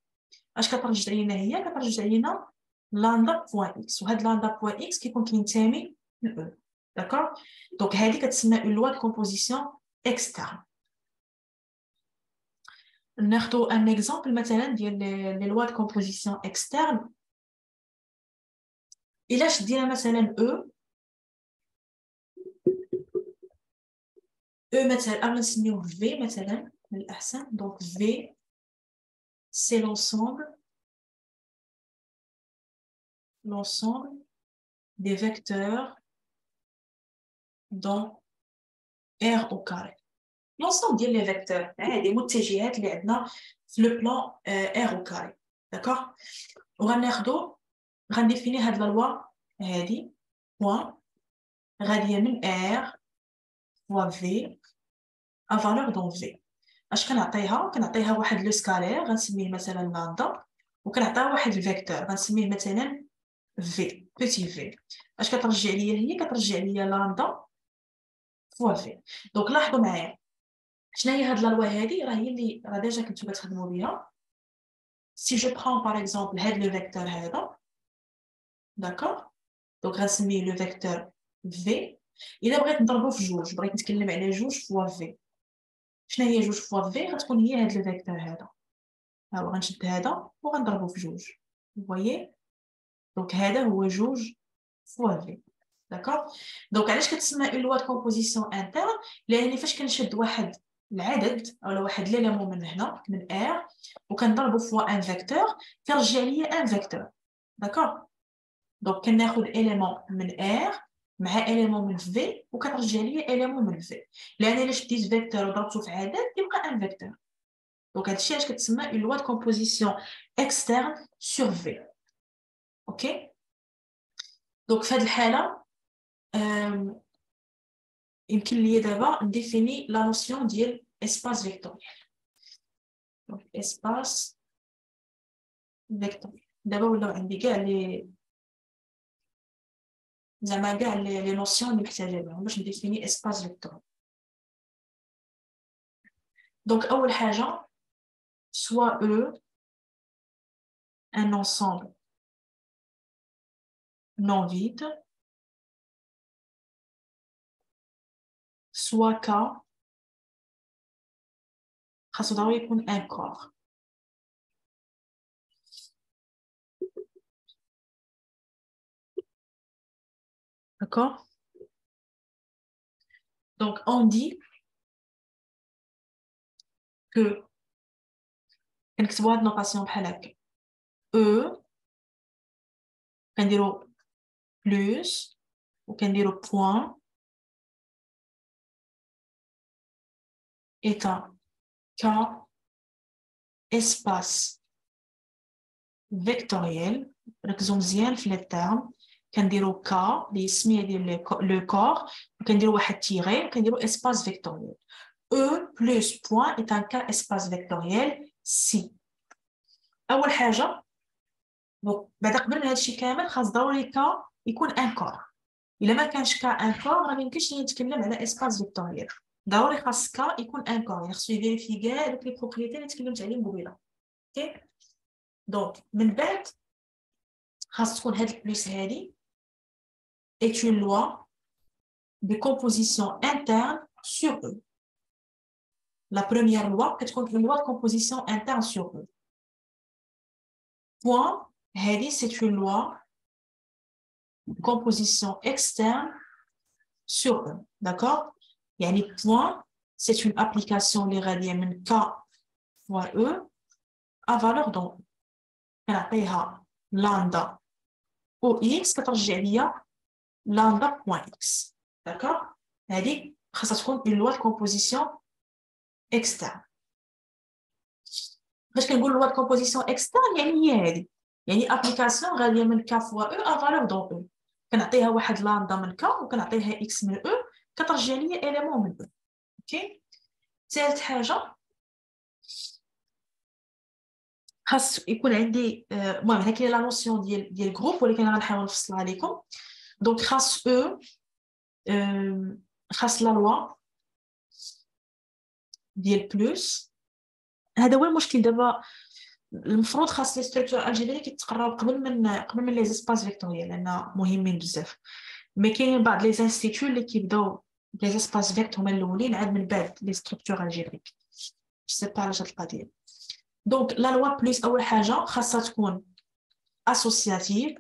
اش كترجع لينا هي؟ كترجع لينا لاندا بوان اكس، وهاد لاندا بوان اكس كيكون كينتمي لاو. داكور؟ دونك هادي كتسمى اون لوا دو كومبوزيسيون اكسترن. ناخدو ان اكزامبل مثلا ديال لي لوا دو كومبوزيسيون اكسترن. إلا شدينا مثلا E مثلا أو نسميوه V مثلا من الأحسن. دونك V سي l'ensemble des vecteurs dans R au carré. L'ensemble ديال les vecteurs هادي متجهات اللي عندنا في لو بلان R au carré. داكوغ وغناخدو غنديفيني هاد لا لوا هادي بوان غاديه من R فوا في ا فالور دون في. اش كنعطيها؟ كنعطيها واحد لو سكالير غنسميه مثلا لاندا وكنعطيها واحد الفيكتور غنسميه مثلا في بوتي في. اش كترجع ليا هي؟ كترجع ليا لاندا فوا في. دونك لاحظوا معايا شناهي هاد لا لوا هادي، راه هي اللي راه ديجا كنتو كتخدموا بها. سي جو برون باغ اكزومبل هاد لو فيكتور هذا. D'accord? Donc, غنسميه le vecteur V. إلا بغيت نضربو في جوج، بغيت نتكلم على جوج فوا V. شنو هي جوج فوا V؟ غتكون هي هاد الفيكتور هذا. ها هو غنشد هذا وغنضربو في جوج. فوايي؟ دونك هذا هو جوج فوا V. داكوغ؟ دونك علاش كتسمى اون لوا دو كومبوزيسيون انترن؟ لأن فاش كنشد واحد العدد أو واحد ليليمون من هنا من R وكنضربو فوا أن فيكتور كيرجع ليا أن فيكتور. داكوغ؟ دونك كناخد اليمون من ار مع اليمون من في وكترجع لي اليمون من في، لان الا شديت فيكتور وضربته في عدد كيبقى ان فيكتور. دونك هادشي علاش كتسمى اون لوا دو كومبوزيسيون اكسترن سور في. اوكي دونك في هاد الحاله يمكن لي دابا نديفيني لا نوسيون ديال اسباس فيكتوريال. دونك اسباس فيكتوريال دابا ولاو عندي كاع لي زعما كاع لي نوسيون اللي محتاجه لهم باش نديفيني اسباس فيكتوريال. دونك اول حاجه سوا او ان انسامبل نون فيد سوا كا خاصو ضروري يكون ان كور D'accord? Donc, on dit que نكتبوا هاد النوطاسيون بحال هكا او كنديرو بلوس وكنديرو بوان إتا كا اسباس فيكتوريال. ركزو مزيان في لي تيرم. كنديرو كا لي سميه ديال لو كور وكنديرو واحد تيغي وكنديرو اسباس فيكتوريال. او بلوس بوان إتا كا اسباس فيكتوريال سي. اول حاجه دونك بعدا قبل من هادشي كامل خاص ضروري كا يكون ان كور. الا ما كانش كا ان كور راه ما يمكنش نتكلم على اسباس فيكتوريال. ضروري خاص كا يكون ان كور، يعني خصو يفيريفي كاع دوك لي بروبريتي اللي تكلمت عليهم قبيله. اوكي دونك من بعد خاص تكون هاد البلوس هادي ايت اون لوا دو كومبوزيسيون انترن سور او. La première loi, c'est une loi de composition interne sur eux. Point, c'est une loi de composition externe sur eux. D'accord? Il y a les points, c'est une application les radiamines K fois E à valeur d'onde. Elle appelle lambda OX, qui est lambda point X. D'accord? Elle c'est une loi de composition externe. باش كنقول لوا كومبوزيسيون اكسترن يعني هي هذه، يعني ابليكاسيون غاديه من ك فوا او ا فالور دون او، كنعطيها واحد لاندا من ك وكنعطيها اكس من او كترجع لي اليمون من او. اوكي ثالث حاجه خاص يكون عندي المهم هنا كاين لا نوسيون ديال جروب، ولكن غنحاول نفصلها لكم. دونك خاص او خاص لا لوا ديال بلوس. هذا هو المشكل دابا. المفروض خاص لي ستركتور الجبريه كيتقراو قبل من لي اسباس فيكتوريال لان مهمين بزاف. مي كاين بعض لي انستيتيو اللي كيبداو لي اسباس فيكت هما الاولين عاد من بعد لي ستركتور الجبريه. سي با علاش هاد القضيه. دونك لا لوا بلوس اول حاجه خاصها تكون اسوسياتيف.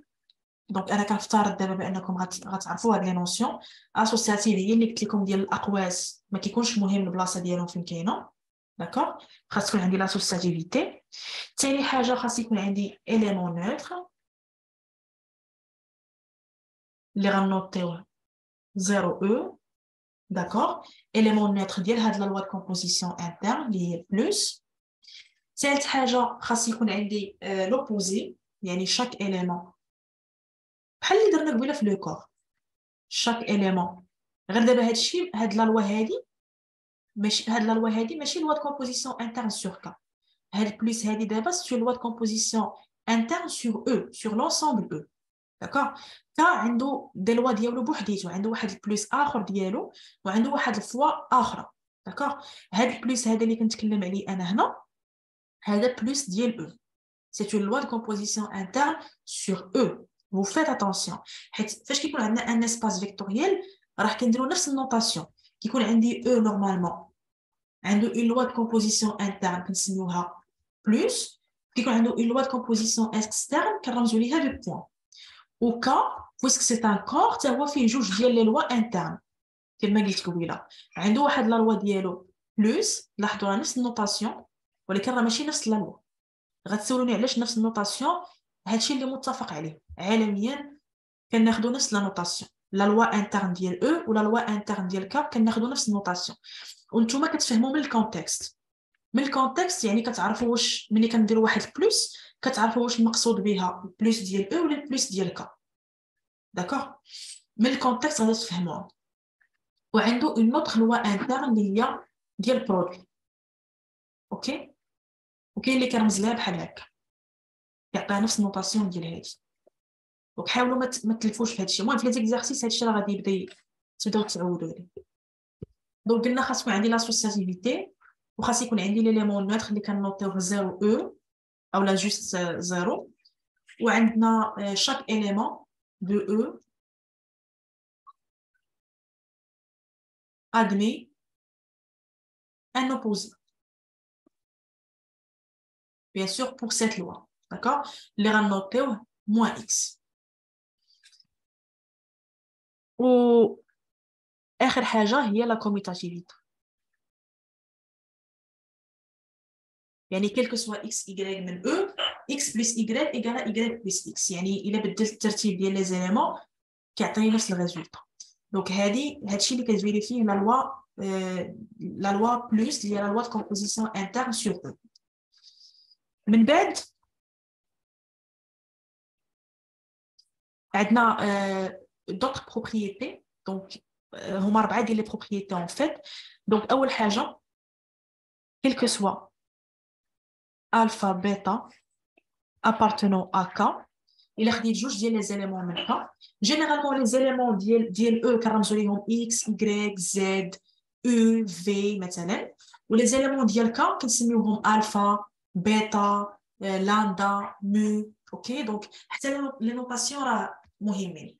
دونك انا كنفترض دابا بانكم غتعرفوا هاد لي نوسيون. اسوسياتيف هي اللي قلت لكم ديال الاقواس ما كيكونش مهم البلاصه ديالهم فين كاينه. داكوغ خاص تكون عندي لاسوسياتيفيتي. ثاني حاجه خاص يكون عندي اليمون نوتر اللي غنوطيوه زيرو او. داكوغ اليمون نوتر ديال هاد لا لوا د كومبوزيسيون انترن اللي هي بلوس. ثالث حاجه خاص يكون عندي لوبوزي، يعني شاك اليمون بحال اللي درنا قبيله في لو كور. شاك اليمون غير دابا هادشي هاد لا لوا هادي ماشي هاد لا لوا هادي ماشي لوا د كومبوزيسيون انترن سور كا. هاد بلوس هادي دابا سي لوا د كومبوزيسيون انترن سور او سور لونسومبل او. داكوغ كا عنده دي لوا ديالو بوحديتو، عنده واحد البلوس اخر ديالو وعنده واحد الفوا اخرى. داكوغ هاد البلوس هذا اللي كنتكلم عليه انا هنا هذا بلوس ديال او سي لوا د كومبوزيسيون انترن سور او. و فيت اتونسيون حيت فاش كيكون عندنا ان اسباس فيكتوريال راه كنديروا نفس النوطاسيون. كيكون عندي او نورمالمون عنده اون لوا د كومبوزيسيون انترن كنسميوها بلوس، كيكون عنده اون لوا د كومبوزيسيون اكسترن كنرمزوا ليها لو بوين. و كا بويسك سي ان كور حتى هو فيه جوج ديال لي لوا انترن كما قلت قبيله. عنده واحد لا لوا ديالو بلوس، لاحظوا راه نفس النوطاسيون ولكن راه ماشي نفس لا لوا. غتسولوني علاش نفس النوطاسيون؟ هادشي اللي متفق عليه عالميا، كناخدو نفس لا نوطاسيون. لا لوا انترن ديال او ولا لوا انترن ديال كا كناخدو نفس النوطاسيون. وانتوما كتفهموا من الكونتكست. من الكونتكست يعني كتعرفوا واش ملي كنديروا واحد بلوس كتعرفوا واش المقصود بها البلوس ديال او ولا البلوس ديال كا. داكوغ من الكونتكست غادي تفهموها. وعنده اون اوتر لوا انترن اللي هي ديال برودوي. اوكي وكاين اللي كنرمز لها بحال هكا كيعطيها نفس النوطاسيون ديال هادي. دونك حاولوا ما تلفوش في هادشي. المهم في هاد ليكزارسيس هادشي راه غادي يبدا تبداو تعودوا عليه. دونك قلنا خاص يكون عندي لاسوسياتيفيتي وخاص يكون عندي ليليمون نوتر اللي كنوطيوه زيرو او اولا جوست زيرو، وعندنا شاك اليمون دو او ادمي ان اوبوزي بيان سور بور سيت لوا. داكوغ اللي غنوطيوه موان اكس. واخر حاجه هي لا كوميتاتيفيتي، يعني كلكو سوا اكس ايغريك من او اكس بلس ايغريك ايغال ايغريك بلس اكس، يعني الا بدلت الترتيب ديال لي زيليمون كيعطيني نفس الريزلت. دونك هادشي اللي كتفيري فيه لا لوا لا لوا بلس اللي هي لا لوا د كومبوزيسيون انترن سور او. من بعد عندنا دوطخ بروبريتي، دونك هما ربعه ديال لي بروبريتي اون فيت. دونك اول حاجه كلكو سوا الفا بيتا appartenant à K الى خديت جوج ديال لي زيليمون من K جينيرالمون لي زيليمون ديال او كنرمزو ليهم اكس واي زد او في مثلا، ولي زيليمون ديال K كنسميوهم الفا بيتا لاندا مو. اوكي دونك حتى لي نوطاسيون راه مهمين.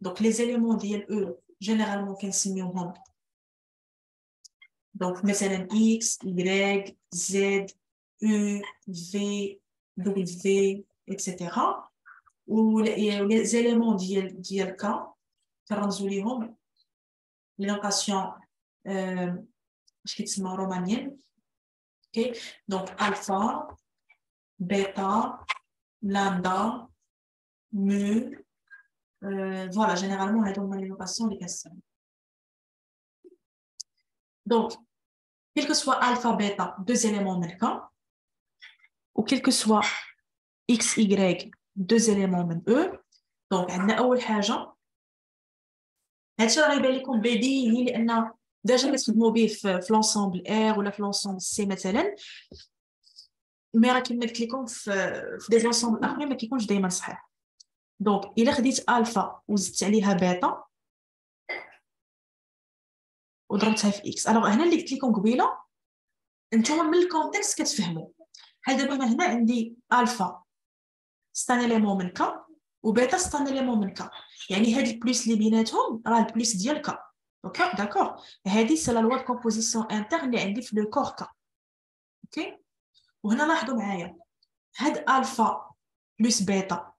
دونك لي زيليمون ديال او جينيرالمون كنسميوهم دونك مثلا اكس واي زد U, V, W, etc. Ou les éléments d'ILK, les notations romaniennes. Okay. Donc alpha, bêta, lambda, mu. Voilà, généralement, on a les notations des questions. Donc, quel que soit alpha, bêta, deux éléments d'ILK. Ou quel que soit x, y, deux éléments من E. Donc, on a أول حاجة. هادشي راه يبان لكم بديهي لأن ديجا كتخدموا به في لونسومبل R ولا في لونسومبل C مثلا. مي راه كيما قلت لكم في دي لونسومبل آخرين ما كيكونش دايما صحيح. دونك إلا خديت ألفا وزدت عليها بيتا وضربتها في إكس. ألوغ هنا اللي قلت لكم قبيلة أنتوما من الكونتكست كتفهموا. بحال دابا هنا عندي الفا ستان اليمون من كا وبيتا ستان اليمون من كا، يعني هاد البلس اللي بيناتهم راه البلس ديال كا. اوكي داكور، هادي سي لا لوا كومبوزيسيون انتر اللي عندي في لو كور كا. اوكي وهنا لاحظوا معايا هاد الفا بلس بيتا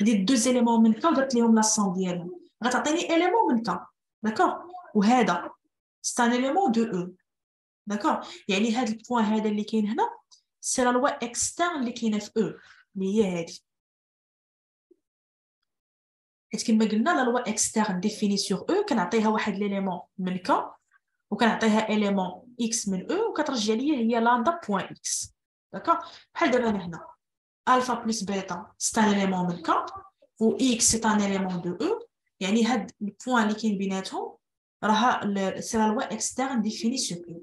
خديت دوز اليمون من كا ودرت ليهم لاسون ديالهم غتعطيني اليمون من كا. داكور وهذا ستان اليمون دو او. داكور يعني هاد البوان هذا اللي كاين هنا سي لا لوا اكسترن اللي كاينه في او اللي هي هادي، حيت كما قلنا لا لوا اكسترن ديفيني سور او كنعطيها واحد ليليمون من كا وكنعطيها اليمون اكس من او وكترجع ليا هي لاندا بوان اكس. داكور بحال دابا هنا الفا بلس بيتا سي ان اليمون من كا و اكس سي ان اليمون دو او، يعني هاد البوان اللي كاين بيناتهم راه سي لا لوا اكسترن ديفيني سور او.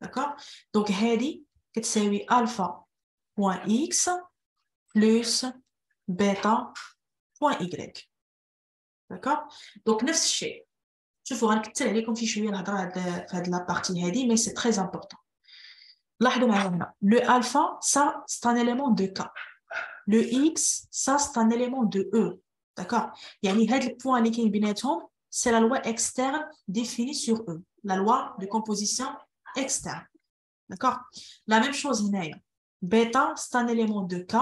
داكور دونك هادي كتساوي الفا بوان اكس بلس بيتا بوان ايكغيك. داكور دونك نفس الشيء، شوفوا غنكثر عليكم في شويه الهضره هاد لابارتي هادي مي سي تري امبورطون. لاحظوا معايا هنا لو الفا سا ستان اليمون دو كا، لو اكس سا ستان اليمون دو او. داكور يعني هاد البوان اللي كاين بيناتهم سي لا لوا اكسترن ديفيني سور او، لا لوا دو كومبوزيسيون اكسترن. D'accord. La même chose ici. Bêta, c'est un élément de K.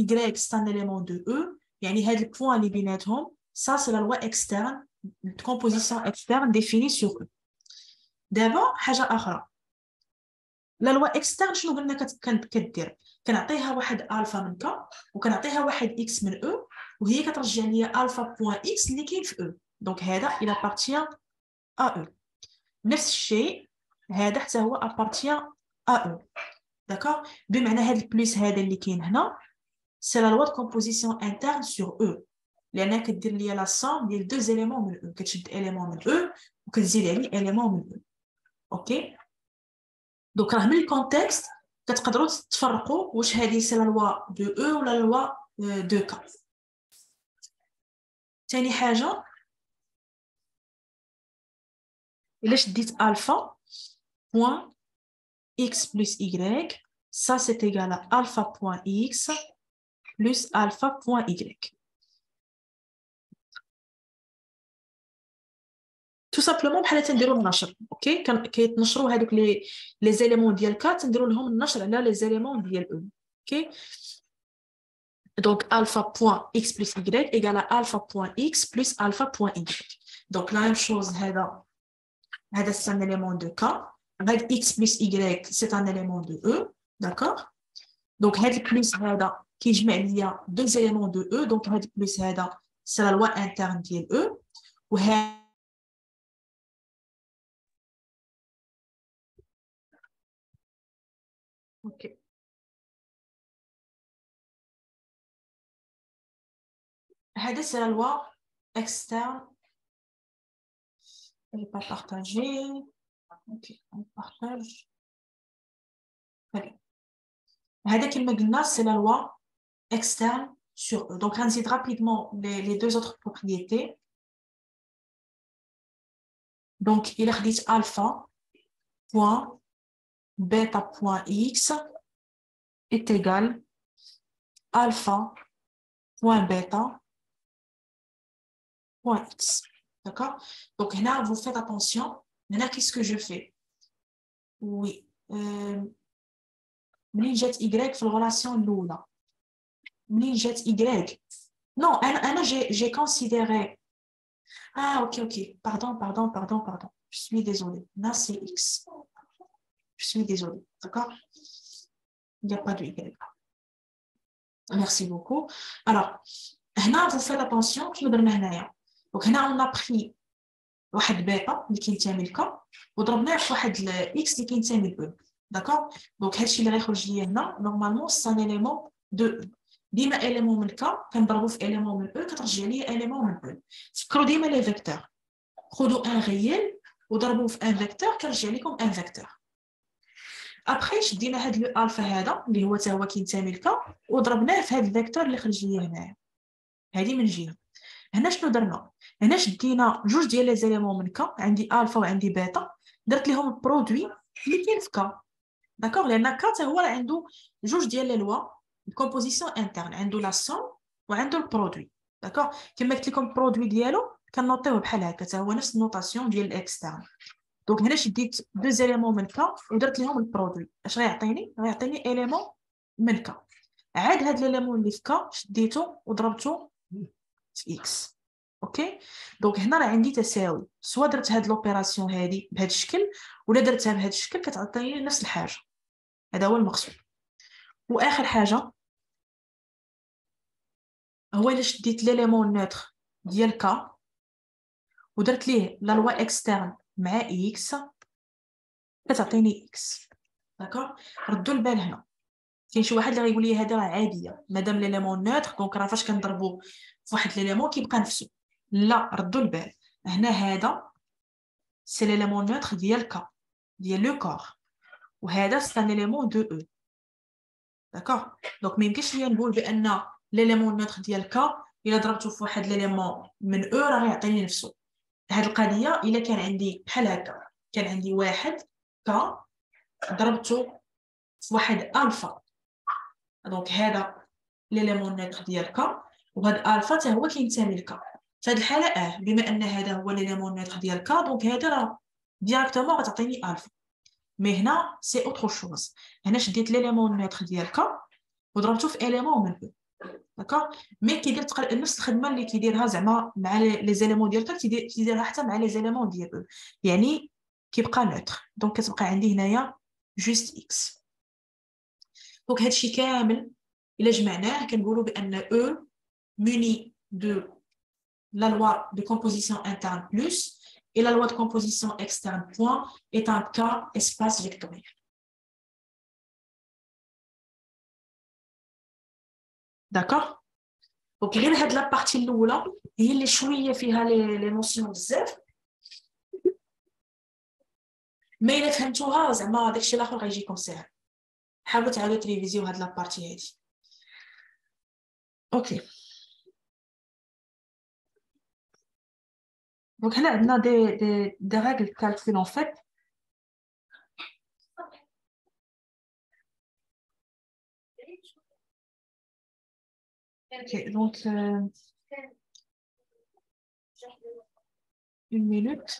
Y, c'est un élément de E. Yani, les points les binatons, ça, c'est la loi externe, une composition externe définie sur E. D'abord, حاجة أخرى. La loi externe, شنو قلنا كدير؟ كنعطيها واحد ألفا من K وكنعطيها واحد X من E وهي كترجع ليا ألفا بوان X اللي كاين في E. Donc هذا il appartient à E. نفس الشيء هذا حتى هو appartient أو. داكور بمعنى هاد البلس هذا اللي كاين هنا سي لا لوا د كومبوزيسيون انترن سور او، لان كدير ليا لا سام ديال دوز اليمون من او، كتشد اليمون من او وكتزيد عليه اليمون من او. اوكي دونك راه من الكونتكست كتقدروا تفرقوا واش هذه سي لا لوا دو او ولا لوا دو كا. ثاني حاجه الا شديت الفا بوان x plus y, ça c'est égal à alpha.x plus alpha.y. Tout simplement, بحال تنديروا النشر، اوكي؟ كيتنشروا هذوك لي زيليمون ديال كا تنديروا لهم النشر على لي زيليمون ديال او، اوكي؟ Donc, alpha point x plus y égale à alpha point x plus alpha point y. Donc, la même chose, c'est un élément de K. X plus y, c'est un élément de E. D'accord? Donc, plus qui il y a deux éléments de E. Donc, plus c'est la loi interne de E. Ou OK. هذا سي لا لوا اكسترن اللي بارطاجي. اوكي نبارطاج هذا كما قلنا سي لا لوا اكسترن سور او. دونك غنزيد رابيدمون لي دو زوتر بروبريتي. دونك الا خديت الفا بوان بيتا بوان اكس est égal alpha point bêta point x. D'accord? Donc là, vous faites attention. Maintenant, qu'est-ce que je fais? Oui. Mlin jet y sur la relation l'oula. Mlin jet y. Non, j'ai considéré. Ah, ok. Pardon. Je suis désolée. Là, c'est x. Je suis désolée. D'accord? Il n'y a pas de y. Merci beaucoup. Alors, là, vous faites attention. Je vous donne un. Donc, là, on a pris un bêta qui contient le K, et ضربناه في un X qui contient le E. D'accord? Donc, ce qui est là, normalement, c'est un élément de E. Dès un élément de K, quand on ضربه في élément de E, on رجع لي élément de E. فكروا ديما les vecteurs. خذوا un réel et ضربوه في un vecteur, كيرجع لكم un vecteur. Après, شدينا هذا الالفا هذا اللي هو حتى هو كينتمي لك وضربناه في هذا الفيكتور اللي خرج لي هنايا. هذه من جهه. هنا شنو درنا؟ هنا شدينا جوج ديال لي زيليمون من ك، عندي الفا وعندي بيتا، درت لهم البرودوي اللي كاين في ك. داكوغ؟ لان ك حتى هو راه عنده جوج ديال لي لوا الكومبوزيسيون انترن، عنده لا سوم وعنده البرودوي. داكوغ؟ كما قلت لكم البرودوي ديالو كنوطيوه بحال هكا، حتى هو نفس النوطاسيون ديال الاكسترن. دونك هنا شديت دو زيليمون من ك ودرت لهم البرودوي. اش غيعطيني؟ غيعطيني اليمون من ك. عاد هاد اليمون اللي في ك شديته وضربته في اكس. اوكي؟ دونك هنا راه عندي تساوي، سوا درت هاد لوبيراسيون هادي بهاد الشكل ولا درتها بهاد الشكل كتعطيني نفس الحاجه. هذا هو المقصود. واخر حاجه هو الا شديت ليليمون نوتر ديال ك ودرت ليه لا لوا اكسترن مع اكس كتعطيني اكس. داكور؟ ردوا البال هنا، كاين شي واحد اللي غيقول لي هذا راه عاديه مادام ليليمون نوتر دونك راه فاش كنضربو في واحد ليليمون كيبقى نفسو. لا، ردوا البال هنا، هذا سي ليليمون نوتر ديال كا ديال لو كور وهذا سي ان ليليمون دو او. داكور؟ دونك ميمكنش ليا نقول بان ليليمون نوتر ديال كا الا ضربتو في واحد ليليمون من او راه غيعطيني نفسو. هاد القضيه الا كان عندي بحال هكا، كان عندي واحد كا ضربته في واحد الفا، دونك هذا ليليمون نوتر ديال كا وهذا الفا حتى هو كينتمي لكا. فهاد الحاله بما ان هذا هو ليليمون نوتر ديال كا دونك هذا راه ديريكتومون غتعطيني الفا. مي هنا سي اوتر شوز، هنا شديت ليليمون نوتر ديال كا وضربته في اليمون من بو. داكوغ؟ مي كيدير نفس الخدمه اللي كيديرها زعما مع لي زيليمون ديال كا كيديرها حتى مع لي زيليمون ديال او، يعني كيبقى نوتر. دونك كتبقى عندي هنايا جوست اكس. دونك هادشي كامل الا جمعناه كنقولوا بان او موني دو لا لوا دو كومبوزيسيون انترن بلس اي لا لوا دو كومبوزيسيون اكسترن بوان ايت ان كا اسباس فيكتوريال. داكوغ؟ دونك غير هاد لابارتي الاولى هي اللي شويه فيها لي نوسيون بزاف، ما الا فهمتوها زعما داكشي الاخر غيجيكم ساهل. حاولوا تعاودوا تريفيزيو هاد لابارتي هادي. اوكي دونك هنا عندنا دي راجل كالكول اون فيت. Ok, donc une minute.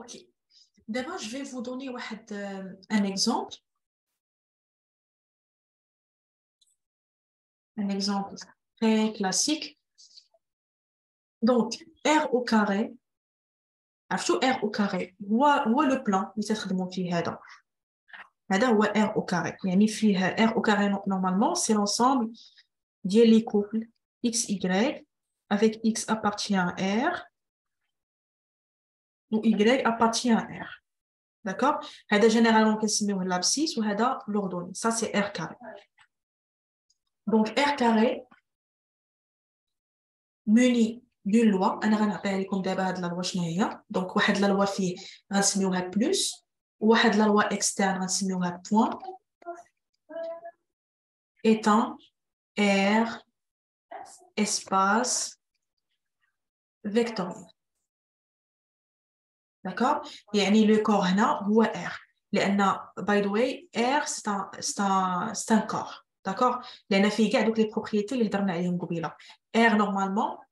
Ok. D'abord, je vais vous donner un exemple. un exemple très classique. Donc, R au carré, عرفتوا R au carré هو le plan اللي تخدموا فيه هذا هو R au carré. يعني فيه R au carré normalement c'est l'ensemble ديال les couples x y avec x appartient à R ou y appartient à R. D'accord? هذا généralement كنسميوه l'abscisse ou هذا l'ordonnée. Ça c'est R carré. Donc R carré muni d'une loi. أنا غنعطيها لكم دابا هاد لا لوا شنو هي. Donc واحد لا لوا فيه غنسميوها بلوس وواحد لا لوا اكسترن غنسميوها بوان. Étant R espace vectoriel. D'accord? يعني le corps هنا هو R. لأن by the way R c'est un corps. D'accord? لأن فيه كاع دوك les propriétés اللي هضرنا عليهم قبيله. R normalement.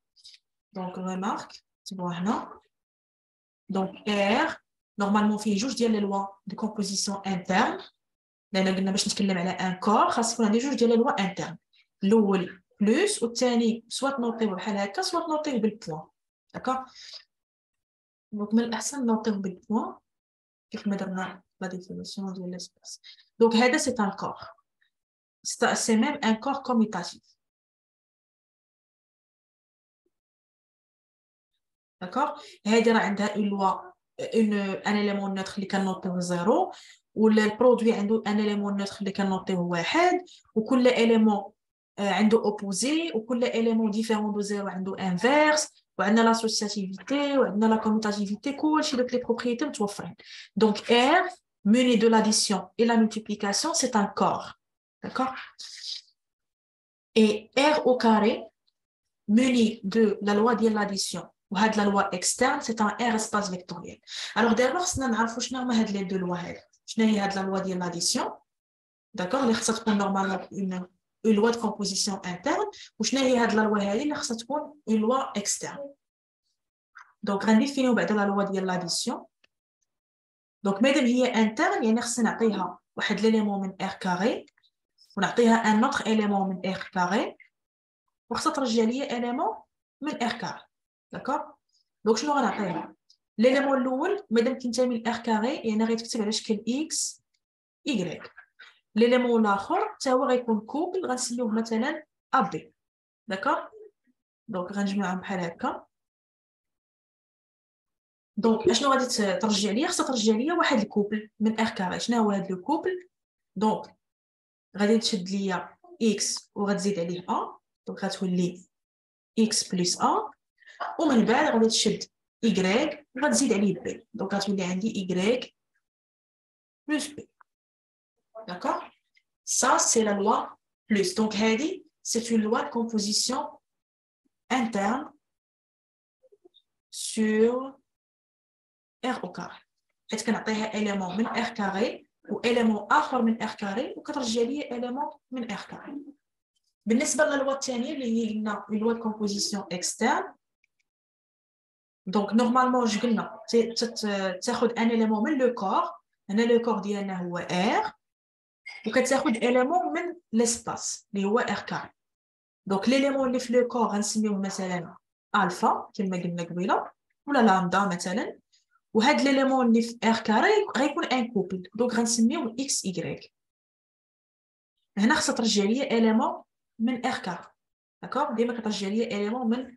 Donc remarque. تبغوا هنا. Donc R normalement فيه جوج ديال les lois de composition interne. لأن قلنا باش نتكلم على un corps خاص يكون عندي جوج ديال les lois interne. الأول بلوس والثاني سواء نوطيوه بحال هكا سواء نوطيوه بالبوان. D'accord? Donc, من الأحسن نعطيه بالبوان كيف ما درنا لا ديفينيسيون ديال لاسباس. دونك هذا سي ان كور سي ميم ان كور كوميتاتيف. داكور هذه راه عندها اون لوا ان اليمون نوتر اللي كنوطيوه زيرو ولا البرودوي عنده ان اليمون نوتر اللي كنوطيوه واحد وكل اليمون عنده اوبوزي وكل اليمون ديفيرون دو زيرو عنده انفيرس وعندنا l'associativité وعندنا la commutativité كلشي دوك لي بروبريتي متوفرين. Donc R muni de l'addition et la multiplication c'est un corps. D'accord? Et R au carré muni de la loi ديال l'addition وهاد la loi externe c'est un R espace vectoriel. Alors d'abord خصنا نعرفوا شنو هما هاد لي دو لوا هاد. شنو هي هاد la loi ديال l'addition؟ D'accord اللي خصها تكون normalement une loi de composition interne ou شنو هي هاد لا لوا هادي اللي خصها تكون une loi externe. Donc غنديفينيو بعدا لا لوا ديال l'addition. Donc مادام هي interne يعني خصنا نعطيها واحد ليليمون من R carré ونعطيها un autre élément من R carré وخصها ترجع ليا élément من R carré. D'accord? Donc شنو غنعطيها؟ ليليمون الاول مادام كينتمي ل R carré يعني غيتكتب على شكل X Y. ليليمون الاخر حتى هو غيكون كوبل غنسميوه مثلا ابي. داكور دونك غنجمعهم بحال هكا. دونك اشنو غادي ترجع ليا؟ خاصها ترجع ليا واحد الكوبل من ار كاري. شنو هو هاد الكوبل؟ دونك غادي تشد ليا اكس وغتزيد عليه ا دونك غتولي اكس بلس ا ومن بعد غادي تشد ايكغيك وغتزيد عليه بي دونك غتولي عندي ايكغيك بلس بي. D'accord? Ça, c'est la loi plus. Donc, Heidi, c'est une loi de composition interne sur R au carré. Est-ce qu'on appelle élément min R carré ou élément autre min R carré ou qu'est-ce que élément min R carré? بالنسبة لللوى الثانية اللي هي une loi de composition externe. Donc, normalement, je قلنا تاخد un élément من le corps. هنا le corps ديالنا هو R. وكتاخد اليمون من لاسباس اللي هو ار كاري. دونك اليمون اللي في لو كور غنسميوه مثلا الفا كما قلنا قبيله ولا لامدا مثلا وهاد اليمون اللي في ار كاري غيكون ان كوبل دونك غنسميوه اكس ايغريك. هنا خصها ترجع ليا اليمون من ار كاري. داكوغ ديما كترجع ليا اليمون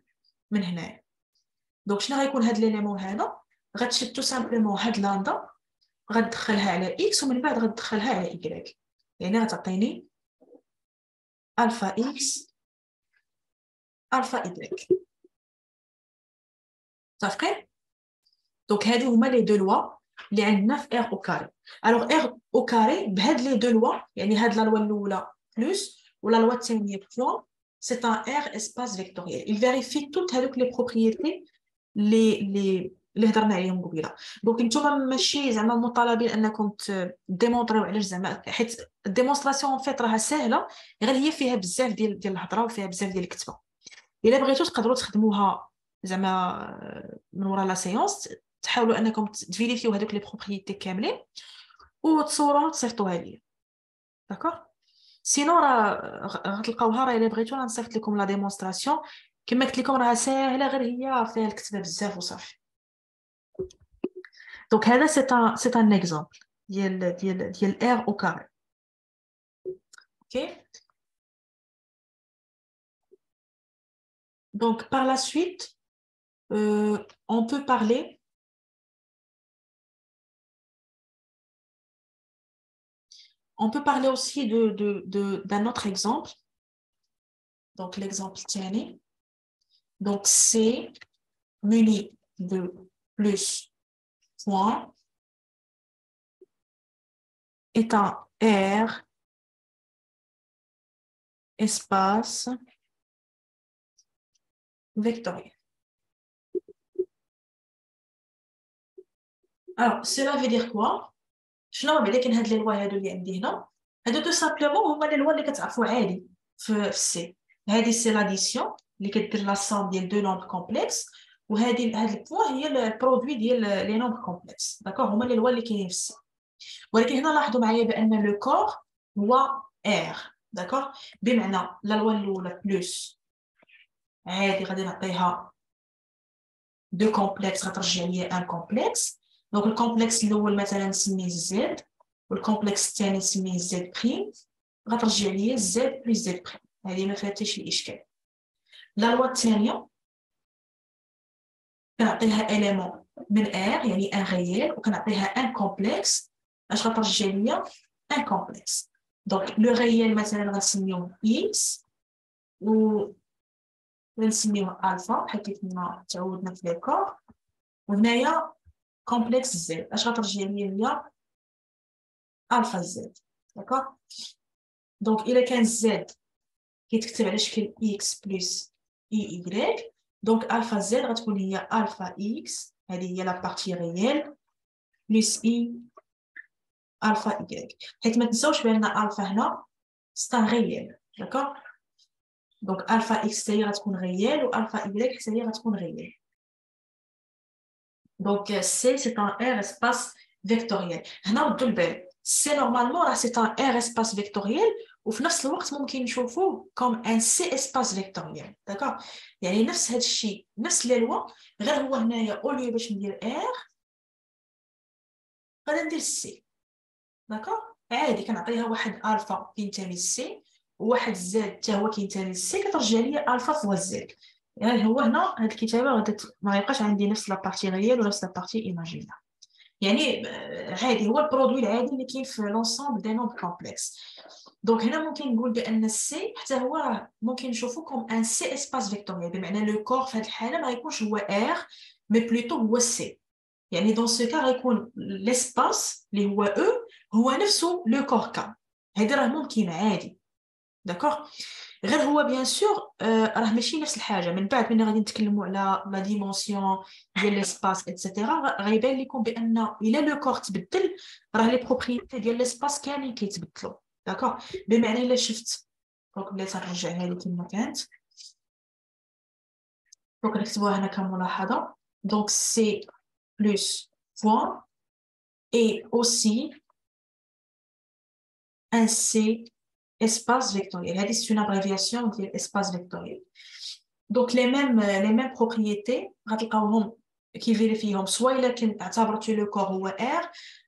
من هنايا. دونك شنو غيكون هاد اليمون هذا؟ غتشد تو سامبلومون هاد لامدا غتدخلها على اكس ومن بعد غتدخلها على ايغريك. يعني غتعطيني الفا اكس الفا ايكغيك. متفقين؟ دونك هادو هما لي دو لوا اللي عندنا في ار او كاري. الوغ ار او كاري بهاد لي دو لوا يعني هاد لا لوا الاولى بلوس ولا لوا الثانيه بوان سي ان ار اسباس فيكتوريال. il vérifie toutes هادوك لي بروبريتي اللي هضرنا عليهم قبيله. دونك نتوما ماشي زعما مطالبين انكم ديمونطريو علاش زعما حيت الديمونستراسيون فيت راها ساهله غير هي فيها بزاف ديال الهضره وفيها بزاف ديال الكتابه. الا بغيتو تقدروا تخدموها زعما من وراء لا سيونس تحاولوا انكم تفيليفيو هذوك لي بروبريتي كاملين وتصوروها وتصيفطوها ليا. داكور سينو راه غتلقاوها، راه الا بغيتو راه نصيفط لكم لا ديمونستراسيون كما قلت لكم راه ساهله، غير هي فيها الكتابه بزاف وصافي. دونك هذا سي ان اكزومبل ديال ديال ديال ار او كاري. اوكي دونك par la suite on peut parler aussi d'un autre exemple. Donc l'exemple tiani. Donc C muni de plus point est un R espace vectoriel. Alors cela veut dire quoi? شنو بعدا كاين هاد لي لوا هادو اللي عندي هنا؟ هادو تو سامبلومون هما لي لوا اللي كتعرفوا عادي في سي. هادي سي لاديسيون اللي كدير لاسام ديال دو نومبر كومبلكس، وهادي هاد البوان هي البرودوي ديال لي نومبر كومبلكس. داكوغ هما لي لوا اللي كاينين في سي. ولكن هنا لاحظوا معايا بان لو كور هو ار، داكوغ، بمعنى لا لوا الاولى بلوس عادي غادي نعطيها دو كومبلكس غترجع ليا ان كومبلكس. دونك الكومبلكس الاول مثلا نسميه زد، والكومبلكس الثاني نسميه زد بريم، غترجع ليا زد بلس زد بريم. هذه ما فيها حتى شي اشكال. لا لوا الثانيه كنعطيها اليمون من ار يعني ان غيال، وكنعطيها ان كومبلكس اش غترجع ليا ان كومبلكس. دونك لو غيال مثلا غنسميوه اكس و غنسميوه الفا بحال كيف ما تعودنا في الكور، وهنايا كومبلكس زد اش غترجع ليا الفا زد. داكوغ دونك الا كان زد كيتكتب على شكل اكس بلس اي اي، دونك الفا زد غتكون هي الفا اكس، هذه هي لا بارتي ريال بلس اي الفا اي، حيت ما تنساوش بان الفا هنا ستا ريال. داكوغ دونك الفا اكس هي غتكون ريال، والفا اي حتى هي غتكون ريال. Donc C c'est un R espace vectoriel. هنا ردوا البال، C normalement راه c'est un R espace vectoriel، وفي نفس الوقت ممكن نشوفوه comme un C espace vectoriel. داكوغ يعني نفس هذا الشيء، نفس لي لوا، غير هو هنايا اوليو باش ندير R غادي ندير C. داكوغ عادي كنعطيها واحد الفا كينتمي لسي، وواحد زد حتى هو كينتمي لسي، كترجع لي الفا فوا زد. يعني هو هنا هاد الكتابه غادي ما يبقاش عندي نفس لابارتي ريال ونفس لابارتي ايماجينا، يعني عادي هو البرودوي العادي اللي كاين في لونسومبل دي نومبر كومبلكس. دونك هنا ممكن نقول بان السي حتى هو راه ممكن نشوفو كوم ان سي اسباس فيكتوريال، بمعنى لو كور في هاد الحاله ما غيكونش هو ار مي بلوتو هو سي. يعني دون سو كا غيكون ليسباس اللي هو او هو نفسه لو كور كا، هذا راه ممكن عادي. داكوغ غير هو بيان سور راه ماشي نفس الحاجه. من بعد ملي غادي نتكلموا على لا ديمونسيون ديال ليسباس ايتترا غيبان لكم بان الا لو كور تبدل راه لي بروبريتي ديال ليسباس كاملين كيتبدلوا. داكوغ بمعنى الا شفت دونك بلاتي نرجعها لي كما كانت، دونك نكتبوها هنا كملاحظه. دونك سي بلس بوان اي اوسي ان سي espace vectoriel. Là, c'est une abréviation de l'espace vectoriel. Donc les mêmes propriétés qui vérifient soit il a qu'un تعتبرتي le corps هو R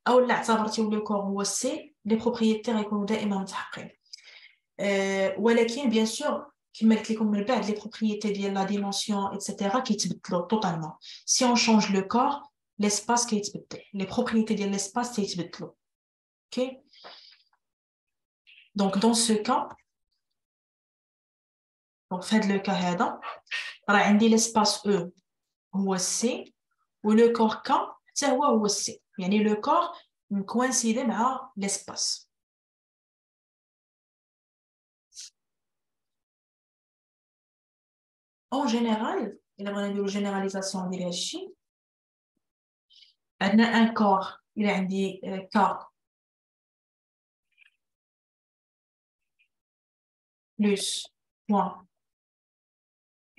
ou لا تعتبرتي le corps هو C. Les propriétés يكونوا دائما متحققين. ولكن bien sûr كما قلت لكم من بعد les propriétés ديال la dimension etc. كيتبدلوا totalement. Si on change le corps, l'espace كيتبدل. Les propriétés ديال l'espace كيتبدلوا. OK. Donc dans ce cas, donc faites le cas هذا راه عندي l'espace E هو C و le corps K حتى هو C، يعني le corps مكوانسيدي مع l'espace. En général, إلا بغينا نديرو généralisation ديال هادشي، عندنا un corps إلا عندي K plus point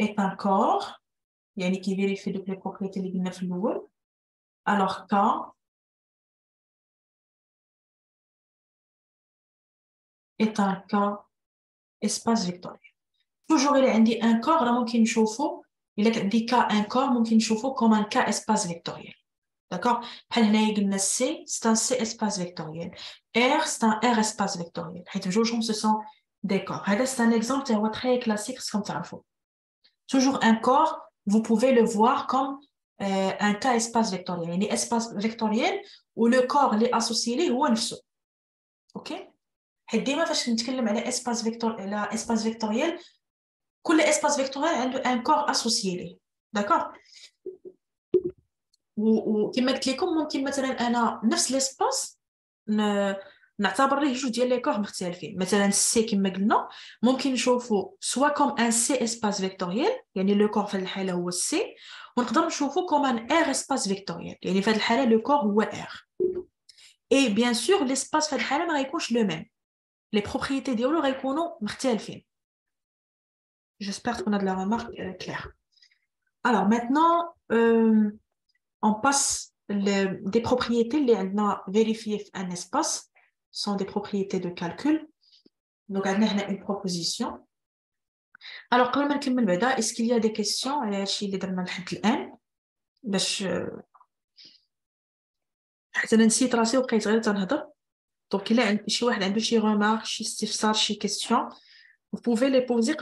est un corps يعني qui vérifie les propriétés اللي قلنا في الاول. alors K اطار ك اسباس فيكتوريال. توجور الى عندي ان كور راه ممكن نشوفو، الا كان عندي كا ان كور ممكن نشوفو كومان كا اسباس فيكتوريال. داكوغ، بحال هنايا قلنا سي ستا سي اسباس فيكتوريال، ار ستا ار اسباس فيكتوريال، حيت بجوجهم سو سون دي كور. هذا ستا ان اكزومبل تا هو تخي كلاسيك خصكم تعرفوه. توجور ان كور vous pouvez le voir comme un cas espace vectoriel. يعني espace vectoriel où le corps اللي associé ليه هو نفسه. اوكي؟ حيت ديما فاش نتكلم على espace vectoriel على espace vectoriel كل espace vectoriel عنده un corps associé ليه. داكور؟ وكما قلت لكم ممكن مثلا انا نفس الاسباس نعتبر ليه جوج ديال لي كور مختلفين. مثلا سي كما قلنا ممكن نشوفو سوا كوم ان سي اسباس فيكتوريال، يعني لو كور في هذه الحاله هو السي، ونقدر نشوفو كوم ان ار اسباس فيكتوريال، يعني في هذه الحاله لو كور هو ار. اي بيان سور ليسباس في هذه الحاله ما غيكونش لو ميم، لي بروبريتي ديالو غيكونوا مختلفين. جيسبر كون هاد لا ريمارك كلير. الوغ ميتنون اون باس دي بروبريتي اللي عندنا فيريفيي في ان اسباس sont des propriétés de calcul. Donc, on a une proposition. Alors, est-ce qu'il y a des questions? Donc, il y a des remarques, des questions. Vous pouvez les poser.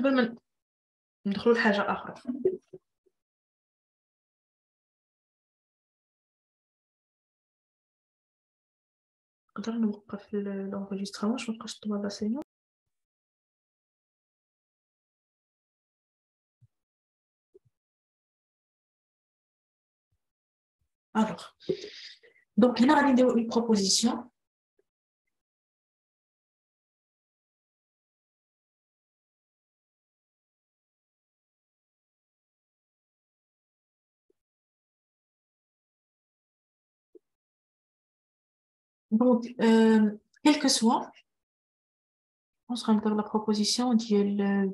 نقدر نوقف الانغيسترامون باش مابقاش طوال لا سينيون. الوغ دونك هنا غادي نديرو اون بروبوزيسيون. Donc, quelle que soit, on sera dans la proposition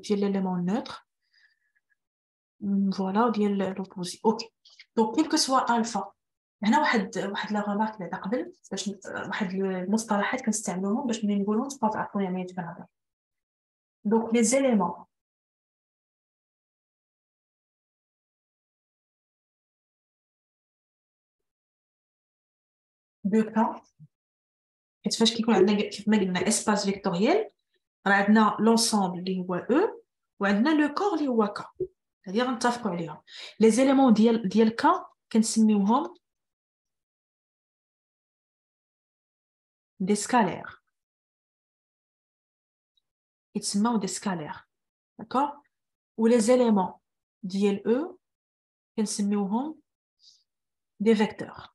de l'élément neutre. Voilà, de l'opposé. OK. Donc, quel que soit alpha. هنا واحد لا غمار كما قبل باش واحد المصطلحات كنستعملوهم باش ملي نقولو تبقاو تعرفوا يعني تبانوا. Donc, les éléments. De cas. حيت فاش كيكون عندنا كيفما قلنا اسباس فيكتوريال راه عندنا لونسومبل اللي هو او وعندنا لو كور اللي هو كا، هذه غنتفقوا عليها. لي زيليمون ديال كا كنسميوهم دي سكالير، يتسموا دي سكالير، داكور. ولي زيليمون ديال او كنسميوهم دي فيكتور.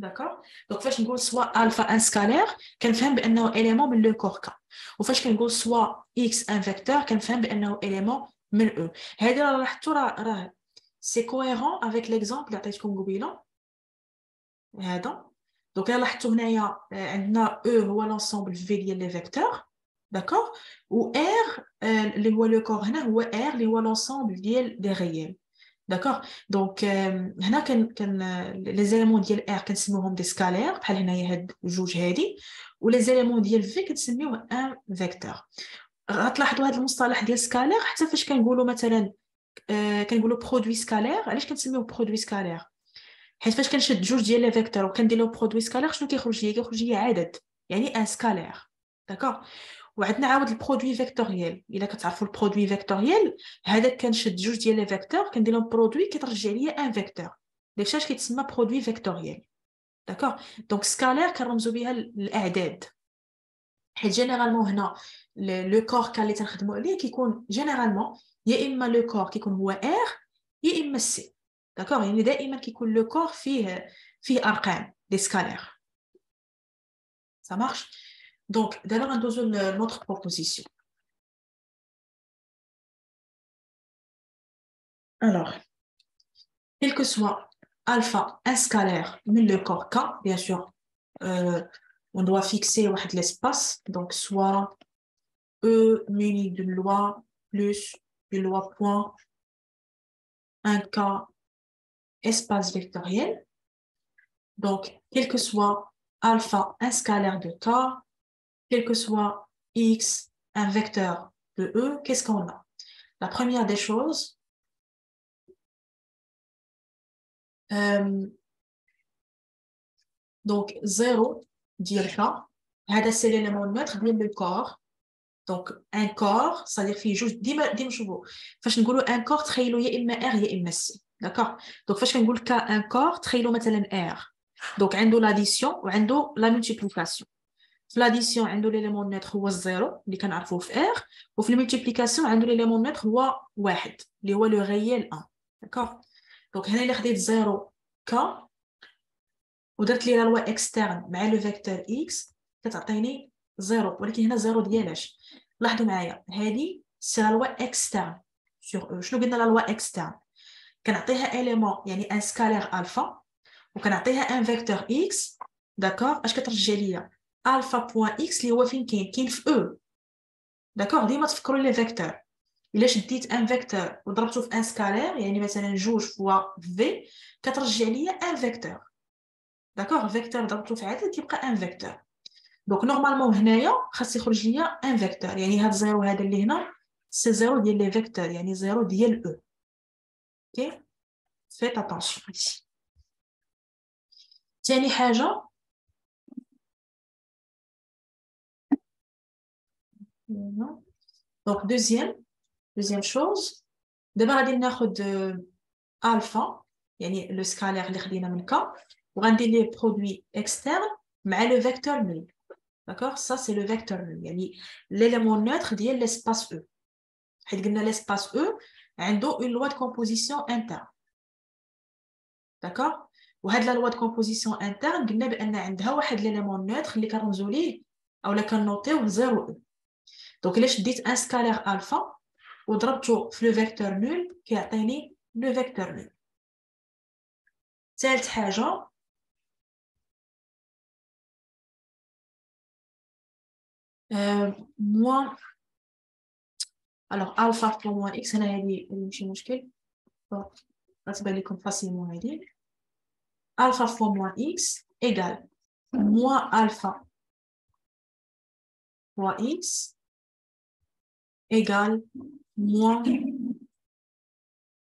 داكور. دونك فاش نقول سوا الفا ان سكالير كنفهم بانه اليمون من لو كور كا، وفاش كنقول سوا اكس ان فيكتور كنفهم بانه اليمون من او. هذه راه لاحظتوا راه سي كويرون افيك ليكزامبل اللي عطيتكم قبيله هذا. دونك لاحظتوا هنايا عندنا او هو لونسومبل في ديال لي فيكتور، داكور، و ار اللي هو لو كور هنا هو ار اللي هو لونسومبل ديال دي غيال. داكوغ. دونك هنا كان لي زيليمون ديال ار كنسميوهم دي سكالير بحال هنايا هاد جوج هادي، ولي زيليمون ديال في كنسميوه ان فيكتور. غتلاحظوا هاد المصطلح ديال سكالير حتى فاش كنقولوا مثلا كنقولوا برودوي سكالير. علاش كنسميوه برودوي سكالير؟ حيت فاش كنشد جوج ديال لي فيكتور وكندير له برودوي سكالير شنو كيخرج ليا؟ كيخرج ليا عدد، يعني ان سكالير. داكوغ. وعندنا عاود البرودوي فيكتوريال. الا كتعرفوا البرودوي فيكتوريال هذاك كنشد جوج ديال لي فيكتور كندير لهم برودوي كيترجع ليا ان فيكتور، داك الشيء كيتسمى برودوي فيكتوريال. داكور. دونك سكالير كنرمزوا بها الاعداد، حيت جينيرالمون هنا لو كور كان اللي تنخدموا عليه كيكون جينيرالمون يا اما لو كور كيكون هو ار يا اما سي. داكور. يعني دائما كيكون لو كور فيه ارقام دي سكالير. سا مارش. Donc, d'abord, on doit notre proposition. Alors, quel que soit alpha un scalaire, mais le corps K, bien sûr, on doit fixer l'espace, donc soit E muni d'une loi plus une loi point, un K, espace vectoriel. Donc, quel que soit alpha un scalaire de Thor, quel que soit x, un vecteur de E, qu'est-ce qu'on a? La première des choses, donc 0, dirka, c'est l'élément neutre de le corps. Donc un corps, c'est-à-dire qu'il y a juste un corps très éloigné, il y a R, il y a MC. D'accord? Donc quand on dit un corps très éloigné, R. Donc on a l'addition ou on a la multiplication. L'addition, on a l'élément neutre ou 0, qui est R, ou la multiplication, on a l'élément neutre ou 1, qui est le réel 1. D'accord? Donc ici, j'ai 0, K, et j'ai la loi externe avec le vecteur X, qui est 0, ولكن هنا 0 ديالاش. لاحظوا معايا هذه سي لا لوا اكسترن سور او. شنو قلنا لا لوا اكسترن؟ كنعطيها اليمون يعني ان سكالير الفا وكنعطيها ان فيكتور اكس داكور اش كترجع ليا الفا بوان اكس اللي هو فين كاين؟ كاين في او داكور. ديما تفكروا لي فيكتور الا شديت ان فيكتور وضربته في ان سكالير يعني مثلا جوج فوا في كترجع ليا ان فيكتور داكور. فيكتور ضربته في عدد كيبقى ان فيكتور. دونك نورمالمون هنايا خاص يخرج ليا ان فيكتور يعني هاد زيرو هذا اللي هنا سي زيرو ديال لي فيكتور يعني زيرو ديال او. اوكي فيت اتونسيون. ثاني حاجه دونك دوزيام شوز دابا غادي ناخد الفا يعني لو سكالير اللي خدينا من كا وغندير ليه برودوي اكسترن مع لو فيكتور مي. D'accord, ça c'est le vecteur E, yani l'élément neutre de l'espace E. L'espace E a une loi de composition interne. D'accord? Ou la loi de composition interne, on a l'élément neutre qui est isolé ou qui est noté au 0 E. Donc, je dis un scalaire alpha, ou je le vecteur nul qui a atteint le vecteur nul. Telle chose. Moins alors alpha pour moins x هنا هذه ماشي مشكل غتبان لكم فاسيلمون هذه alpha pour moins x égale moins alpha pour x égale moins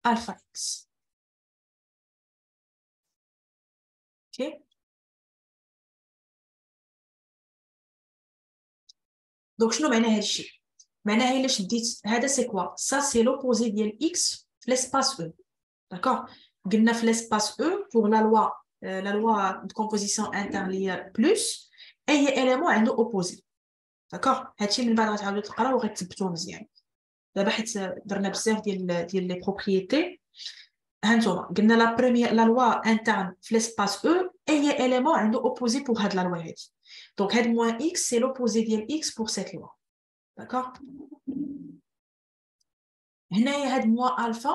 alpha x. OK. Donc, je vais vous dire quoi? Ça, c'est l'opposé de x dans l'espace E. D'accord? Nous avons l'espace E pour la loi de composition interne plus et il y a l'élément opposé. D'accord? C'est ce que les propriétés. La loi interne dans l'espace E et il y a l'élément opposé pour la loi. Donc, head moins x, c'est l'opposé de x pour cette loi. D'accord? Head moins alpha,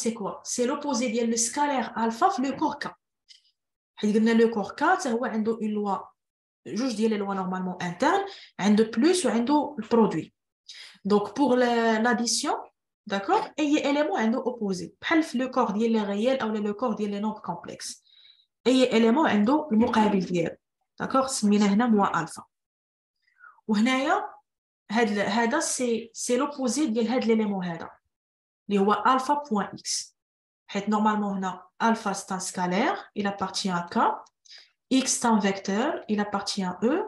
c'est quoi? C'est l'opposé de le scalaire alpha le corps K. Le corps K, c'est une loi, je dis les lois normalement internes, un de plus ou un de produit. Donc, pour l'addition, d'accord? Il y a l'élément opposé. Le corps dit le réel ou le corps dit le nombre complexe. Il y a l'élément le muqabil. D'accord, سمينا هنا موا الفا وهنايا هذا سي لوبوزي ديال هذا ليليمون هذا اللي هو الفا بوين اكس حيت نورمالمون هنا الفا ستان سكالير il appartient à k x تان فيكتور il appartient à e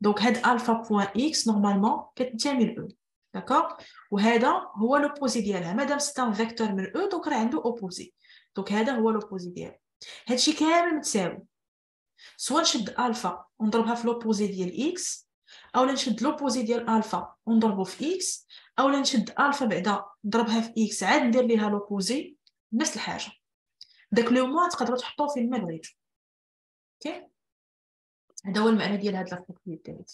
دونك هاد الفا بوين اكس نورمالمون كتنتمي ل e. داكور وهذا هو لوبوزي ديالها مادام ستان فيكتور من e دونك راه عنده اوبوزي دونك هذا هو لوبوزي ديالو. هادشي كامل متساوي سواء نشد الفا ونضربها في لوبوزي ديال اكس اولا نشد لوبوزي ديال الفا ونضربو في اكس اولا نشد الفا بعدا نضربها في اكس عاد ندير ليها لوبوزي نفس الحاجه. داك لو موا تقدروا تحطوه فين ما بغيتو. اوكي هذا هو المعنى ديال هاد لابروبريتي هادي.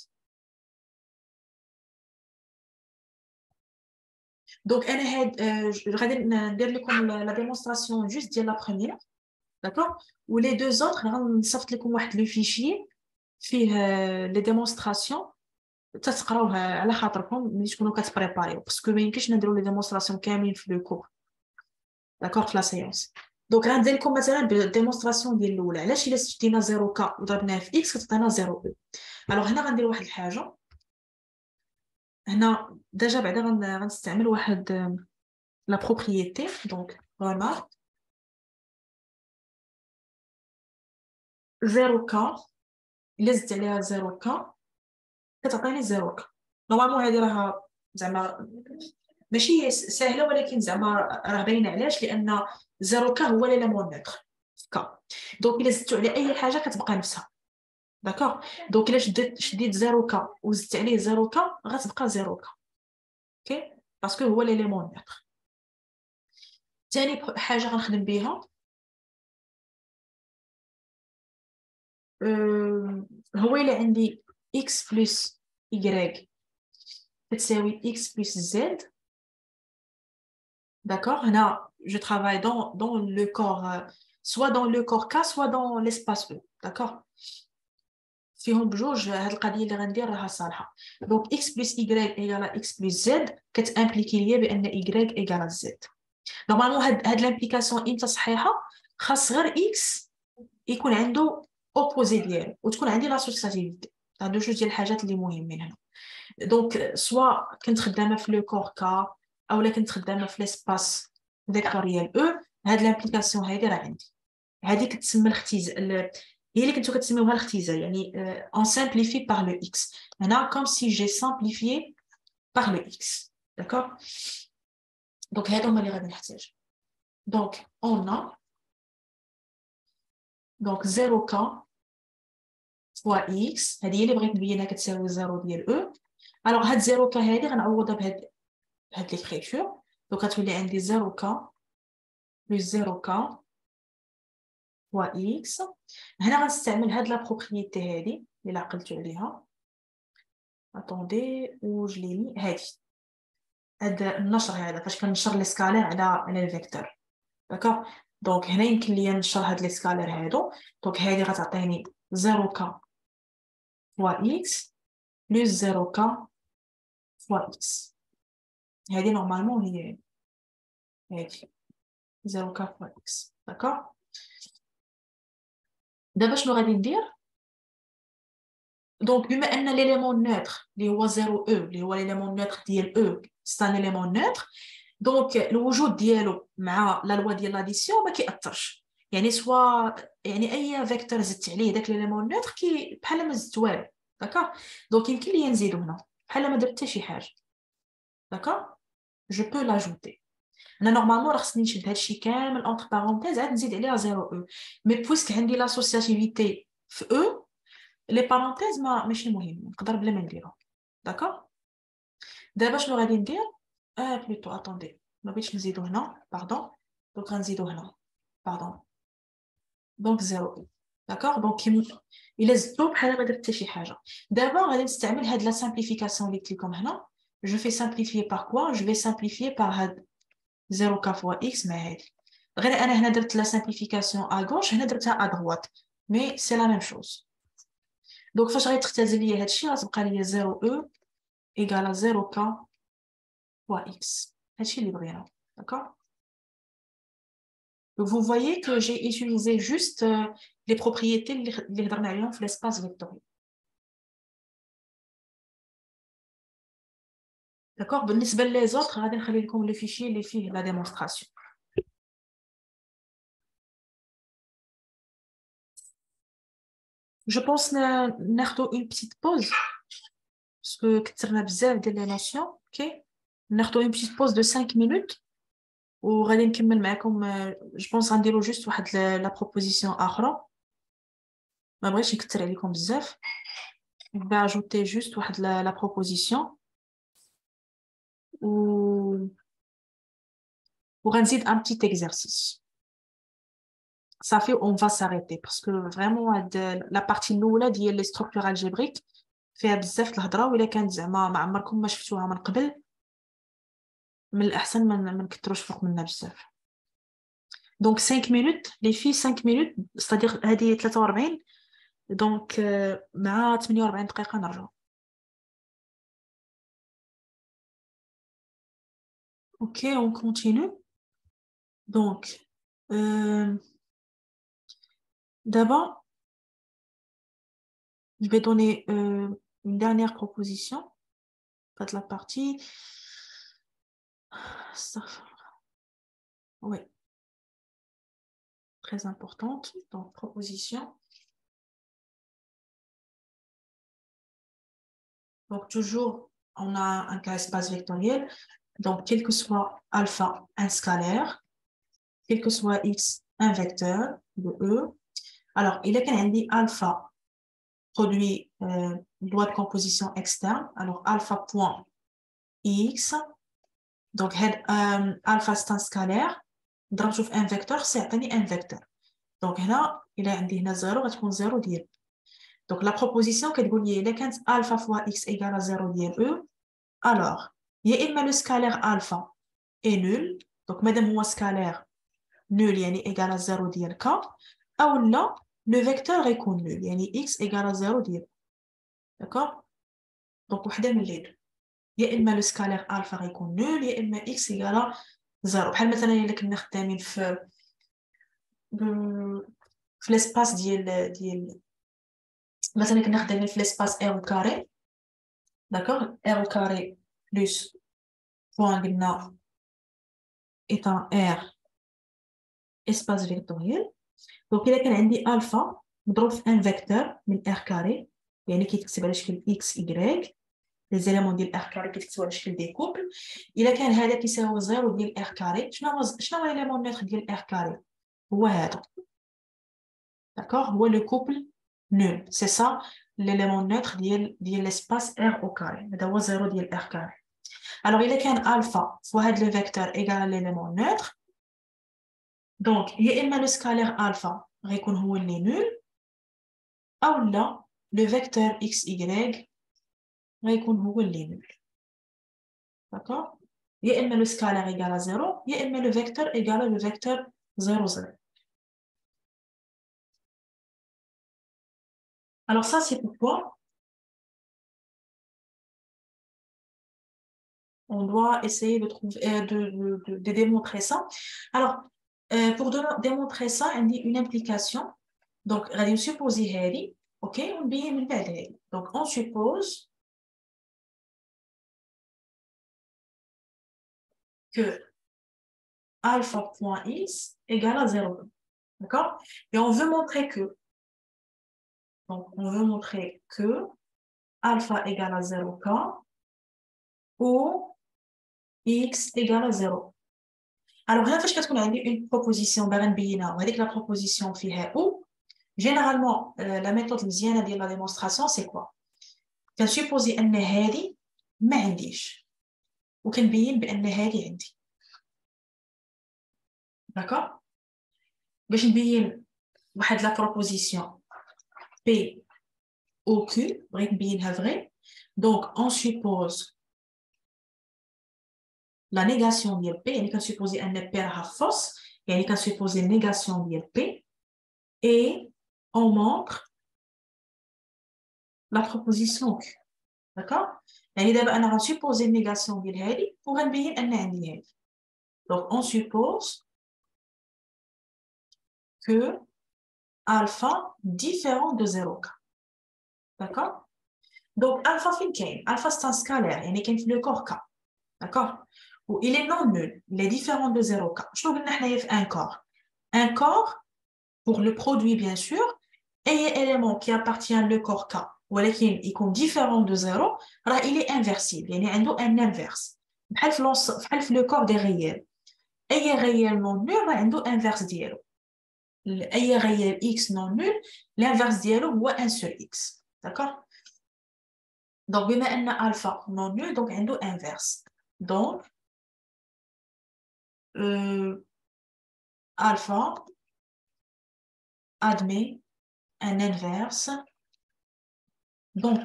دونك انا هاد غادي ندير لكم لا ديمونستراسيون جوست ديال لا بروميير. D'accord? Ou les deux autres, on sort le fichier, puis les démonstrations, ça se trouve à la chatroom, mais je ne peux pas préparer, parce que je n'ai pas les démonstrations qui sont le cours. D'accord? La séance. دونك غندير لكم مثلا بالديمونستراسيون ديال الاولى علاش الا شدينا 0 كا وضربناها في اكس كتعطينا 0 او. الوغ هنا غندير واحد الحاجه هنا ديجا بعدا غنستعمل واحد لا بروبريتي دونك رمار 0 كا الا زدت عليها 0 كا كتعطيني 0 كا. نورمالمون هذه راها زعما ماشي سهله ولكن زعما راه باينه علاش لان 0 كا هو ليليمونيتر كا دونك الا زدتو على اي حاجه كتبقى نفسها داكوغ. دونك الا شديت 0 كا وزدت عليه 0 كا غتبقى 0 كا اوكي باسكو هو ليليمونيتر. ثاني حاجه غنخدم بها هو الا عندي x بلس y تساوي x plus z. D'accord. Là, je travaille dans le corps, soit dans le corps K, soit dans l'espace E. D'accord. فيهم بجوج هاد القضيه اللي غندير راها صالحه. دونك x plus y égale x plus z كتامبليكي ليا بان y égale z. نورمالمون هاد لامبليكاسيون امتى صحيحه؟ خاص غير x يكون عنده اوبوزي ديالو وتكون عندي لاسوسياتيفيتي. هادو جوج ديال الحاجات اللي مهمين هنا. دونك سوا كنت خدامه في لو كور كا اولا كنت خدامه في ليسباس فيكتوريال او هاد لامبليكاسيون هادي راه عندي. هادي كتسمى الاختزال هي اللي كنتو كتسميوها الاختزال يعني اون سامبليفي بار لو اكس. هنا كوم سي جي سامبليفي بار لو اكس داكور. دونك هادو هما اللي غادي نحتاج. دونك اون ا دونك 0 كا فوا اكس هادي هي اللي بغيت نبينها كتساوي 0 ديال او. الوغ هاد 0 كا هادي غنعوضها بهاد ليكريتور دونك غتولي عندي 0 كا بلس 0 كا فوا اكس. هنا غنستعمل هاد لا بروبريتي هادي اللي عقلتو عليها اتوندي وجليني هادي هاد النشر هذا فاش كنشر لي سكالير على الفيكتور داكوغ. دونك هنا يمكن ليا نشر هاد لي سكالير هادو دونك هادي غتعطيني 0 كا فوا اكس plus 0k fois x. هذه نورمالمون هي هادي 0k fois x داكوغ. دابا شنو غادي ندير؟ دونك بما ان ليليمون نوتر اللي هو 0 او اللي هو ليليمون نوتر ديال او سي ان ليليمون نوتر دونك الوجود ديالو مع لا لوا ديال لاديسيون ما كيأثرش يعني سوا يعني اي فيكتور زدت عليه داك ليليمون نوتر كي بحال ما زدت والو داكوغ. دونك يمكن ليا نزيدو هنا بحال ما درت حتى شي حاجه داكوغ. جو بو لاجوتي انا نورمالمون راه خصني نشد هادشي كامل اونتر بارونتيز عاد نزيد عليها 0 او مي بويسك عندي لاسوسياتيفيتي في او لي بارونتيز ماشي مهم نقدر بلا ما نديرها داكوغ. دابا شنو غادي ندير بلوتو اتوندي ما بغيتش نزيدو هنا باردون دونك غنزيدو هنا باردون دونك 0 او داكوغ. دونك الا زدتو بحال ما درت حتى شي حاجه. دابا غادي نستعمل هاد لا سامبليفيكاسيون لي قلت لكم هنا جو في سامبليفي بار كوا جو في سامبليفي بار هاد 0 كا فوا اكس مع هادي غير انا هنا درت لا سامبليفيكاسيون ا غوش هنا درتها ا دغوات مي سي لا ميم شوز. دونك فاش غيتختزل ليا هادشي غتبقى ليا 0 او ايكالا 0 كا فوا اكس هادشي اللي بغينا داكوغ. Vous voyez que j'ai utilisé juste les propriétés les dans l'espace vectoriel. D'accord. بالنسبة les autres, غادي نخلي لكم le fichier اللي فيه la démonstration. Je pense ناخدو une petite pause parce que كثرنا بزاف ديال les notions. OK. ناخدو une petite pause de 5 minutes. وغادي نكمل معكم جو بونس غنديرو جوست واحد لا بروبوزيسيون اخرى ما بغيتش نكثر عليكم بزاف غادي اجوتي جوست واحد لا بروبوزيسيون وغنزيد ان بتيت اكزرسيس صافي اون فا ساريتي باسكو فريمون هاد لا بارتي الاولى ديال لي ستركتور الجبريك فيها بزاف الهضره ولا كانت زعما ما عمركم ما شفتوها من قبل من الأحسن ما نكتروش فوق منها بزاف. دونك 5 مينوت لي في 5 مينوت ستادير هذه 43 دونك مع 48 دقيقة نرجعو. اوكي اون كونتينيو. دونك D'abord, je vais donner une dernière proposition de la partie. Oui, très importante. Donc, proposition. Donc, toujours, on a un cas espace vectoriel. Donc, quel que soit alpha, un scalaire. Quel que soit x, un vecteur de E. Alors, il est quand même dit alpha produit loi de composition externe. Alors, alpha point x. Donc, alpha c'est un scalaire. Donc, je trouve un vecteur, c'est un vecteur. Donc, là, il y a 0, il y a 0 d'IE. Donc, la proposition qu'elle voulait, il y a alpha fois x égale à 0 d'IE. Alors, il y a le scalaire alpha est nul. Donc, madame, moi, scalaire nul, il y a égal à 0 d'IE. Ou là, le vecteur est nul. Il y a x égale à 0 d'IE. D'accord? Donc, on a les deux. يا إما السكالير ألفا غيكون نول يا إما إكس إيكالا زيرو. بحال مثلا إلا كنا خدامين في الاسباس ديال مثلا كنا خدامين في الاسباس إيرو كاري، داكوغ، إيرو كاري بلوس بوان قلنا إيطان إير اسباس فيكتوريال. دونك إلا كان عندي ألفا مضروب في أن فيكتور من إير كاري، يعني كيتكتب على شكل إكس إيكغيك. les éléments ديال R carré كيتكتبوا على شكل دي كوبل. الا كان هذا كيساوي زيرو ديال R carré، شنو هو الاليمون نيتر ديال R carré؟ هو هذا، داكوغ، هو لو كوبل نول. سي سا الاليمون نيتر ديال لاسباس R او كاري. هذا هو زيرو ديال R carré. الوغ الا كان الفا فوا هاد لو فيكتور ايكال الاليمون نيتر، دونك يا اما لو سكالير الفا غيكون هو اللي نول، اولا لو فيكتور اكس ايكغيك غيكون هو اللي نول. داكوغ، يا اما لو سكالير ايكال زيرو يا اما لو فيكتور ايكال لو فيكتور زيرو زيرو. الوغ سا سي بوكوا on doit essayer de trouver de démontrer ça. Alors pour démontrer ça on dit une implication. Donc غادي نسوبوزي هادي، اوكي، ونبين من بعد هادي. Donc on suppose que alpha point x égale à 0. D'accord? Et on veut montrer que, donc on veut montrer que alpha égale à 0k ou x égale à 0. Alors, rien fait qu'on a une proposition, on va dire que la proposition fait ou. Généralement, la méthode mziana de la démonstration, c'est quoi? Qu'on suppose que hadi ma indiche. وكنبين بان هذه عندي. داكوغ، باش نبين واحد لا بروبوزيسيون بي او كيو بغيت نبينها فري. دونك اون سوبوز لا نيغاسيون ديال بي، يعني كنسوبوزي ان بي راها فوس، يعني كنسوبوزي نيغاسيون ديال بي اي اون مونطخ لا بروبوزيسيون كيو. داكوغ، يعني دابا انا غنسوبوزي النيغاسيون ديال هادي وغنبين ان عندي هادي. دونك اون سوبوز كو الفا ديفيرون دو زيرو كا. داكوغ، دونك الفا فين كاين؟ الفا سان سكالير، يعني كاين في لو كور كا. داكوغ، و الي نون نول لي ديفيرون دو زيرو كا. شنو قلنا حنايا في ان كور؟ ان كور بور لو برودوي بيان سور اي اليمون كي ابارتيان لو كور كا ولكن يكون ديفيرون دو زيرو راه إلي انفيرسيبل، يعني عنده ان انفيرس بحال في لو كور دي غيال. اي غيال نون نول راه عنده انفيرس ديالو. اي غيال اكس نون نول الانفيرس ديالو هو ان سول اكس. داكوغ، دونك بما ان الفا نون نول دونك عنده انفيرس. دونك الفا ادمي ان انفيرس. Donc,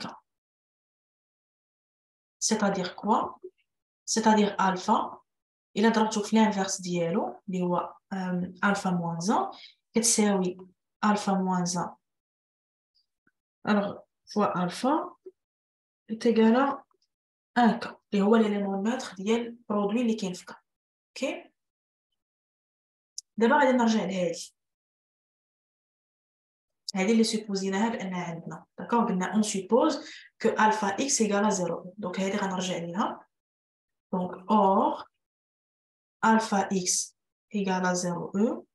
c'est-à-dire quoi? C'est-à-dire alpha, il a donc l'inverse d'yellow, alpha moins 1, et c'est oui, alpha moins 1. Alors, fois alpha est égal à 1k, et l'élément neutre d'yellow produit les 15k. Ok? دابا غادي نرجع لهادي، هادي اللي سوبوزيناها بانها عندنا، داكوغ قلنا اون سوبوز كو الفا اكس ايكالا زيرو، دونك هادي غنرجع ليها، دونك اور الفا اكس ايكالا زيرو او،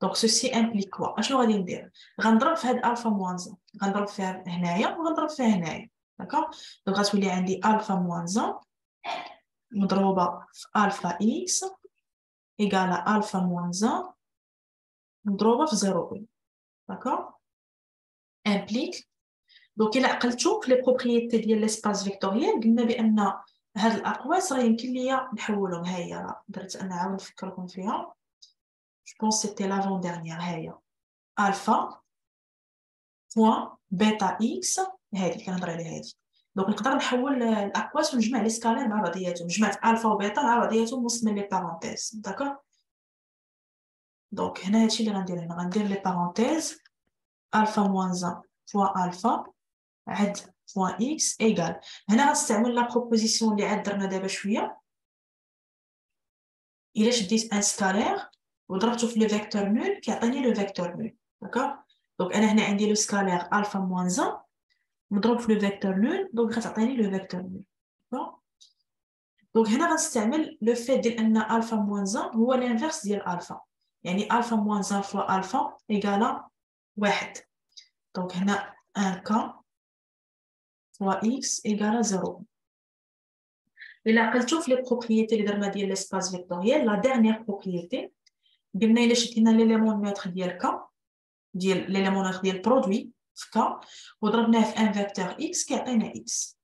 دونك سوسي امبليك كوا؟ اشنو غادي ندير؟ غنضرب في هاد الفا موان زان، غنضرب فيها هنايا وغنضرب فيها هنايا، داكوغ؟ دونك غتولي عندي الفا موان زان مضروبة في الفا اكس إيكالا الفا موان زان مضروبة في زيرو أو، داكوغ؟ امبليك، دونك إلا عقلتو في لي بروبريتي ديال ليسباس فيكتوريال قلنا بأن هاد الأقواس راه يمكن ليا نحولهم، هاهي راه درت أنا عاود نفكركم فيها، جو بونس سيتي لافون ديغنييغ، هاهي ألفا بوان بيتا إكس، هادي كنهضر على هادي، دونك نقدر نحول الأقواس ونجمع لي سكالير مع بعضياتهم، جمعت ألفا وبيتا مع بعضياتهم وسط من لي بارونتيز، داكوغ؟ دونك هنا هادشي اللي غندير هنا، غندير لي بارونتيز ألفا موان زان فوا ألفا عد فوا إكس إيكال، هنا غنستعمل لا بروبوزيسيون اللي عاد درنا دابا شوية، إلا شديت أن سكالير وضربتو في لو فيكتور نول كيعطيني لو فيكتور نول، داكوغ؟ دونك أنا هنا عندي لو سكالير ألفا موان زان مضروب في لو فيكتور نول، دونك غتعطيني لو فيكتور نول، بون؟ دونك هنا غنستعمل لو فيت ديال أن ألفا موان زان هو الانفيرس ديال ألفا، يعني ألفا موان زان فوا ألفا إيكالا واحد، دونك هنا ان كا فوا اكس ايكالا زيرو، إلا عقلتو في لي بروبريتي اللي درنا ديال ليسباس فيكتوريال، لا ديغنييغ بروبريتي قلنا إلا شدينا ليليمون نوتخ ديال كا ديال ليليمون نوتخ ديال برودوي في كا وضربناه في ان فيكتور اكس كيعطينا اكس،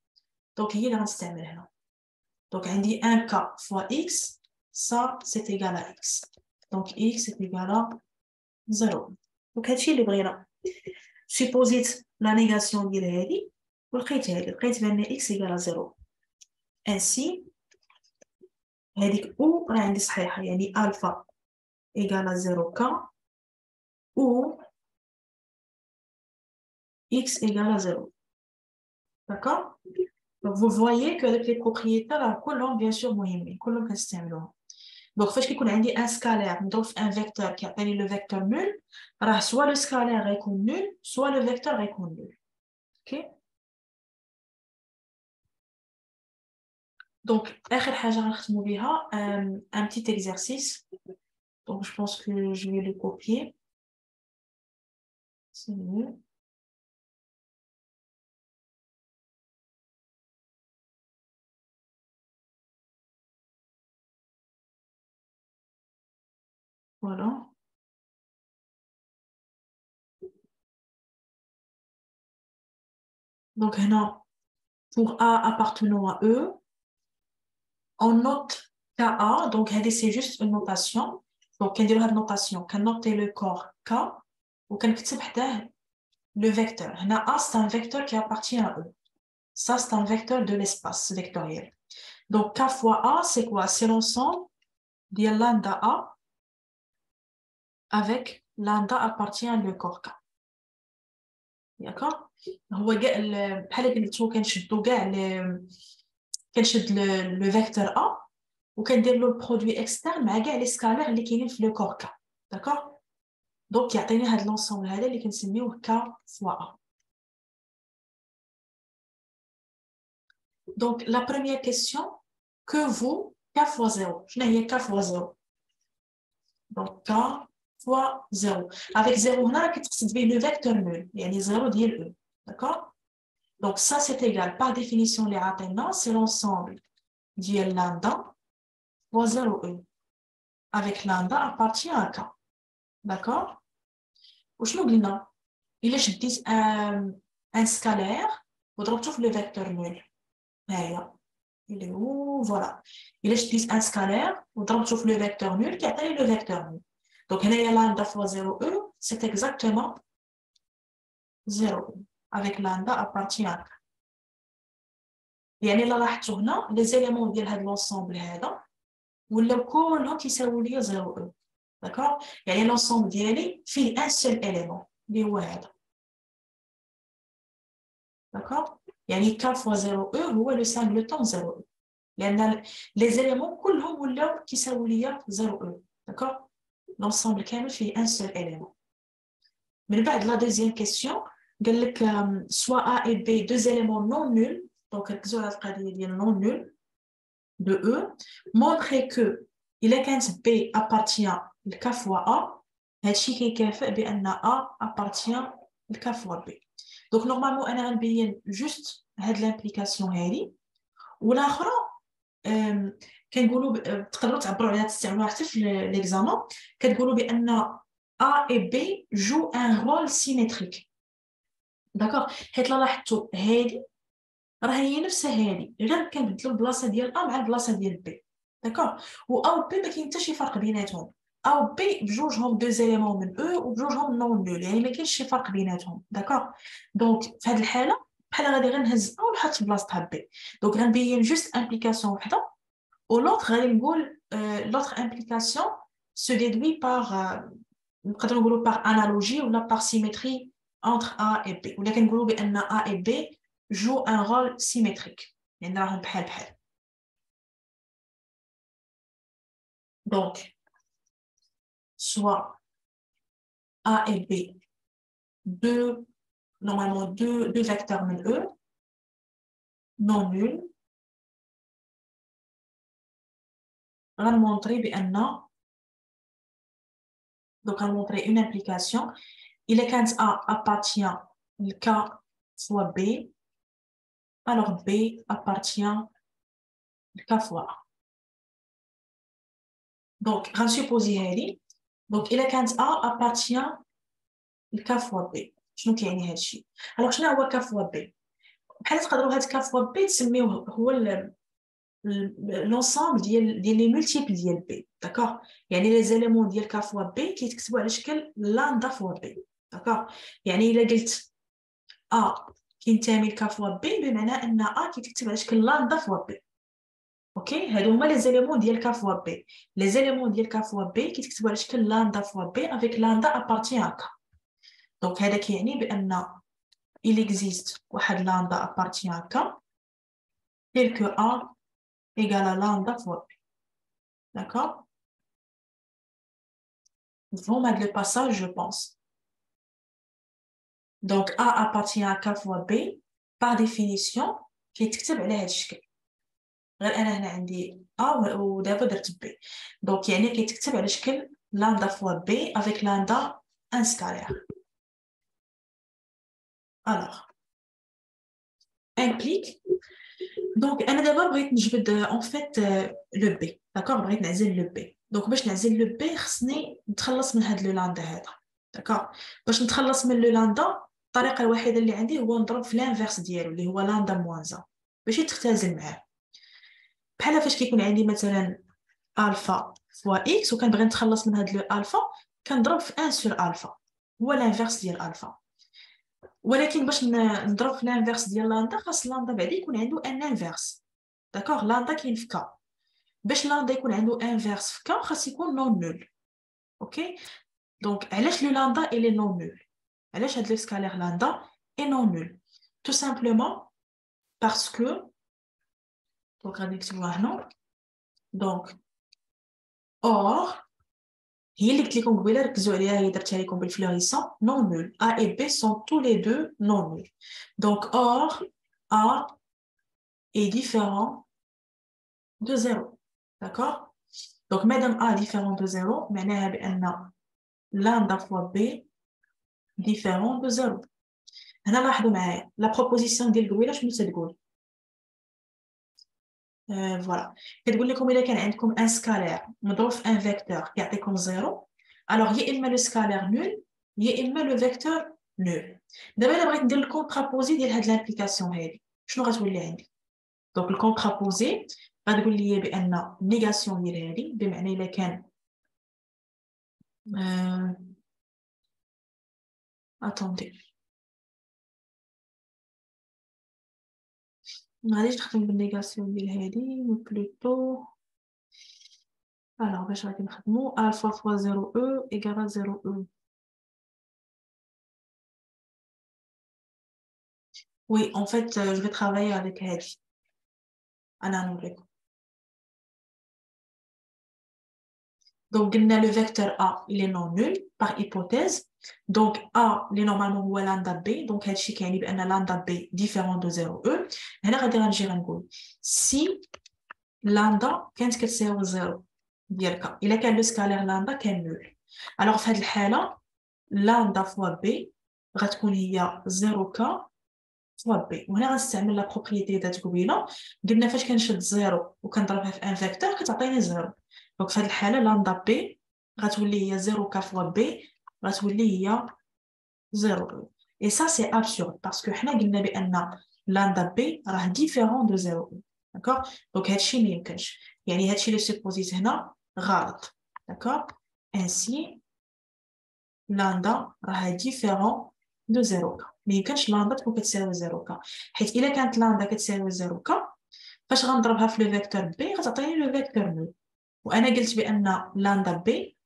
دونك هي اللي غنستعمل هنا، دونك عندي ان كا فوا اكس سا سيت ايكالا اكس، دونك اكس ايكالا زيرو، دونك هادشي اللي بغينا. سيبوزيت لا نيغاسيون ديال هادي ولقيت هادي، لقيت بان اكس ايكالا زيرو، انسي هاديك او راه عندي صحيحه، يعني الفا ايكالا زيرو كا او اكس ايكالا زيرو، داكوغ؟ دونك فو فوايي كو هادوك لي بروبريتي راه كلهم بيان سور مهمين، كلهم كنستعملوهم، دونك فاش كيكون عندي ان سكالير مضروب في ان فيكتور كيعطيني لو فيكتور نول، راه سوا لو سكالير غيكون نول سوا لو فيكتور غيكون نول، اوكي؟ دونك اخر حاجه غنختمو بها ان بتيت اكزارسيس، دونك جو بونس كو جو لو كوبيي سي ميو، Voilà. Donc, non. Pour A appartenant à E, on note KA, donc c'est juste une notation. Donc, quand il y a une notation, on note le corps K, ou quand on le vecteur. A, c'est un vecteur qui appartient à E. Ça, c'est un vecteur de l'espace vectoriel. Donc, K fois A, c'est quoi? C'est l'ensemble de lambda A avec lambda appartient le corps K. D'accord? هو كاع بحال قلتو كنشدو كاع كنشد لو فيكتور ا وكندير له البرودوي اكسترن مع كاع لي سكالير اللي كاينين في لو كور K. داكوغ؟ دونك يعطيني هاد لونسومبل هذا اللي كنسميوه K فوا ا. دونك لا بروميير كيسيون كو فو K فوا زيرو، شنو هي K فوا زيرو؟ دونك K فوا زيرو، افيك زيرو هنا راه كتقصد به لو فيكتور نول، يعني زيرو ديال او، داكوغ؟ دونك سا سي ايكال باغ ديفينيسيون لي عاطينا سي لونسومبل ديال لاندا فوا زيرو او، افيك لاندا ابارتيان ا كا، داكوغ؟ وشنو قلنا؟ إلا شديت ان سكالير وضربتو في لو فيكتور نول، هاهي اللي هو فوالا، إلا شديت ان سكالير وضربتو في لو فيكتور نول كيعطيني لو فيكتور نول. Donc, lambda fois 0, E, c'est exactement 0, avec lambda appartient à K. Et les éléments de l'ensemble, ou le colon qui s'est relié à 0, E. D'accord? Et l'ensemble d'elle fait un seul élément, le word. D'accord? Et K fois 0, E, ou le singleton 0, E. Les éléments, tous les éléments qui s'est relié à 0, E. D'accord? لونسومبل كامل فيه ان سول اليمون. من بعد لا دوزيام كيسيون قال لك سوا ا اي بي دو اليمون نون نول، دونك ركزوا على القضيه ديال نون نول دو او، مونطري كو الا كانت بي ابارتيان لك فوا ا، هادشي كيكافئ بان ا ابارتيان لك فوا بي. دونك نورمالمون انا غنبين جوست هاد لامبليكاسيون هادي، والاخرى كنقولوا تقدروا تعبروا عليها تستعملوها حتى في ليكزامان، كتقولوا بان ا اي بي جو ان رول سيمتريك، داكوغ، حيت لا لاحظتوا هادي راه هي نفسها هادي، غير كنبدلوا البلاصه ديال ا مع البلاصه ديال بي، داكوغ، و ا و بي ما كاين حتى شي فرق بيناتهم، ا و بي بجوجهم دو زيليمون من او وبجوجهم نون نول، يعني ما كاينش شي فرق بيناتهم، داكوغ، دونك في هاد الحاله بحال غادي غير نهز ا ونحط في بلاصتها بي، دونك غنبين جوست امبليكاسيون وحده. Ou l'autre, l'autre implication se déduit par, par analogie ou par symétrie entre A et B. Ou là, A et B jouent un rôle symétrique. Donc, soit A et B, normalement deux vecteurs mais eux, non nuls. غنمونطري بان دونك غنمونطري اون امبليكاسيون الا كانت ا ابارتيان لكا فوا بي الوغ بي ابارتيان لكا فوا ا. دونك غنسوبوزي هادي، دونك الا كانت ا ابارتيان لكا فوا بي، شنو كيعني هادشي؟ الوغ شنو هو كا فوا بي؟ بحال تقدروا هاد كا فوا بي تسميوه هو l'ensemble des multiples ديال B، d'accord؟ يعني les éléments ديال K fois B كيتكتبوا على شكل lambda fois B، d'accord؟ يعني إلا قلت A كينتمي ل K fois B بمعنى أن A كيتكتب على شكل lambda fois B، أوكي؟ هادو هما les éléments ديال K fois B، les éléments ديال K fois B كيتكتبوا على شكل lambda fois B avec lambda appartient à K، donc هذا كيعني بأن il existe واحد lambda appartient à K tel que A égale à lambda fois B. D'accord? Nous vont mettre le passage, je pense. Donc, A appartient à K fois B, par définition, qui est écrit à l'échelle. Là, on a A ou d'abord B. Donc, il y a une qui est écrit à l'échelle lambda fois B avec lambda 1 scalaire. Alors, implique. Donc, on a d'abord en fait le B, d'accord? On va le B. Donc, pour le B, on va le lambda. D'accord? Pour le lambda, la seule manière que j'ai, on va le l'inverse de lui, qui est lambda moins 1. Pour qu'il t'extase معاه. Comme quand j'ai alpha fois x, ou quand je veux t'extase de l'alpha, je vais le 1 sur alpha. C'est l'inverse de l'alpha. ولكن باش نضرب في الانفيرس ديال لاندا خاص لاندا بعدا يكون عنده ان انفيرس، داكوغ؟ لاندا كاين في كا، باش لاندا يكون عنده انفيرس في كا خاص يكون نون نول، اوكي؟ دونك علاش لو لاندا اي لي نون نول؟ علاش هاد لو سكالير لاندا اي نون نول؟ تو سامبلومون باسكو، دونك غادي نكتبوها هنا، دونك اور هي اللي قلت لكم قبيله ركزوا عليها، هي درتها لكم بالفلوريسون نون نول، ا اي بي سون تو لي دو نون نول، دونك اور ا اي ديفيرون دو زيرو، داكوغ؟ دونك مادام ا ديفيرون دو زيرو معناها بان لاندا فوا بي ديفيرون دو زيرو. هنا لاحظوا معايا لا بروبوزيسيون ديال قبيله شنو تتقول، فوالا كتقول لكم الا كان عندكم ان سكالير مضروب في ان فيكتور كيعطيكم زيرو، الوغ يا اما لو سكالير نول يا اما لو فيكتور نول. دابا الا بغيت ندير الكونترابوزي ديال هاد لامبليكاسيون هادي شنو غتولي عندي؟ دونك الكونترابوزي غتقول لي بان نيغاسيون ديال هادي بمعنى الا كان اتوندي غاديش نخدم بالنيغاسيون ديال هادي و بلوتو الوغ باش غادي نخدمو الفا فوا زيرو او ايكال زيرو او. وي ان فيت جو في ترافاي افيك هادي، انا غنوريكم Donc, on a le vecteur A, il est non nul, par hypothèse. Donc, A, il est normalement ou lambda B. Donc, il y a lambda B différent de 0E. Et là, on va dire, si lambda, qu'est-ce que c'est au 0 ? Il est le scalaire lambda qui est nul. Alors, dans ce cas-là, lambda fois B, il y a 0K fois B. On va utiliser la propriété de Gouila. On va faire 0 ou qu'on va faire un vecteur qui est 0. Donc, في هذه الحالة لاندا بي غتولي هي 0 ك فوا بي غتولي هي 0. Et ça c'est absurde parce que حنا قلنا بأن لاندا بي راه ديفيرون دو 0. D'accord? Donc هادشي ما يمكنش. يعني هادشي اللي سيبوزيت هنا غلط. D'accord? Ainsi لاندا راه ديفيرون دو 0 ك. ما يمكنش لاندا تكون كتساوي 0 ك. حيت إلا كانت لاندا كتساوي 0 ك فاش غنضربها في لو فيكتور بي غتعطيني لو فيكتور نول. وانا قلت بان لاندا بي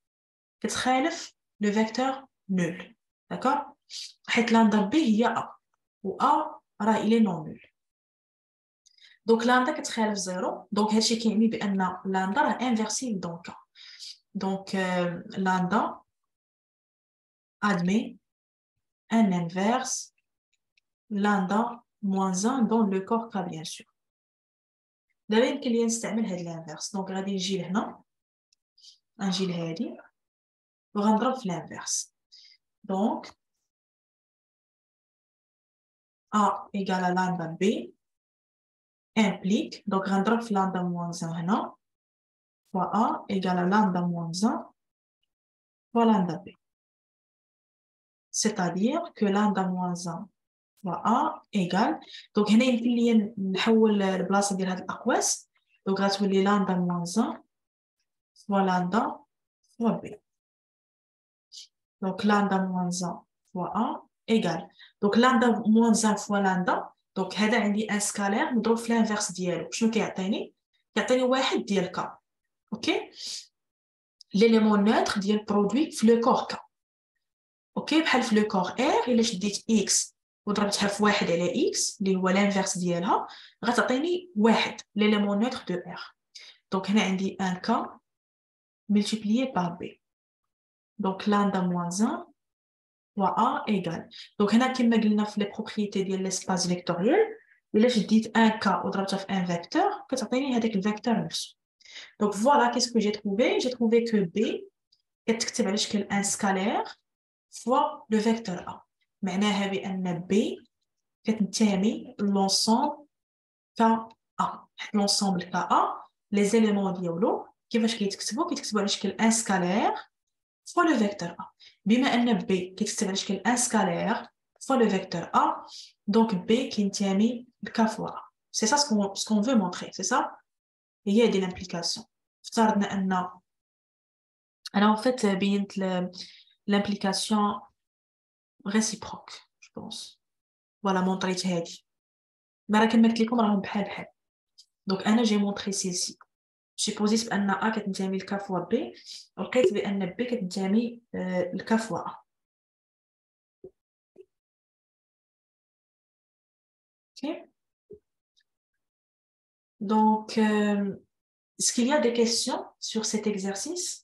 كتخالف لو فيكتور نول داكور حيت لاندا بي هي ا و ا راه الي نون نول دونك لاندا كتخالف زيرو دونك هادشي كيعني بان لاندا راه انفيرسيبل دونك لاندا ادمي ان انفيرس لاندا موان 1 دون لو كور كا بيان سور دابا يمكن ليا نستعمل هاد الانفيرس دونك غادي نجي لهنا غنجي لهادي وغنضرب في الانفيرس دونك ا ايكال لاندا بي امبليك دونك غنضرب في لاندا موان زان هنا فوا ا ايكال لاندا موان زان فوا لاندا بي c'est-à-dire que لاندا موان زان A إيكال دونك هنا يمكن لي نحول البلاصه ديال هاد الاقواس دونك غتولي لاندا موان زان فوا لاندا فوا بي دونك لاندا موان زان فوا ا إيكال دونك لاندا موان زان فوا لاندا دونك هذا عندي ان سكالير مضروب في الانفيرس ديالو شنو كيعطيني كيعطيني واحد ديال كا اوكي ليليمون نوتر ديال برودوي في لو كور كا اوكي بحال في لو كور ار الا شديت اكس وضربتها في واحد على إكس اللي هو الانفيرس ديالها غتعطيني واحد ليليمون نوتر دو إر دونك هنا عندي ان كا ملتيبليي باغ بي دونك لاندا موان زان فوا أ إيكال دونك هنا كما قلنا في لي بروبريتي ديال ليسباس فيكتوريال إلا شديت ان كا وضربتها في ان فيكتور كتعطيني هذاك الفيكتور نفسه دونك فوالا كيسكو جي تروفي كو بي كتكتب على شكل ان سكالير فوا لو فيكتور أ معناها بأن B كتنتمي لونسومبل كا أ حيت لونسومبل كا أ لي زيليمون ديالو كيفاش كيتكتبو كيتكتبو على شكل ان سكالير فوا لو فيكتور أ بما أن B كيتكتب على شكل ان سكالير فوا لو فيكتور أ دونك B كينتمي لكا فوا أ سي سا سكون فو مونطخي سي سا هي هادي لامبليكاسيون افترضنا أن أنا أون فيت بينت لامبليكاسيون réciproque je pense voilà montrيت هادي ما راه كملت لكم راهم بحال بحال دونك انا جي مونطري سيسي سيبوزيت بان ا كتنتمي لكا فوا بي ولقيت بان بي كتنتمي لكا فوا ا اوكي دونك est-ce qu'il y a des questions sur cet exercice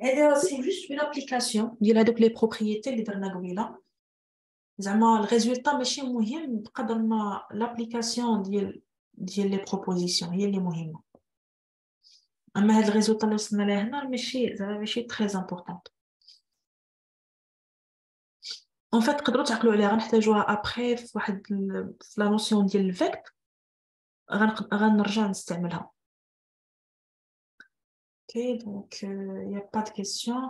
C'est juste une application de les propriétés de Dernagouila. Le résultat, c'est l'application des propositions. Mais le résultat, c'est très important. En fait, après, la notion de vecteur, c'est un vecteur. Ok, donc il n'y a pas de questions.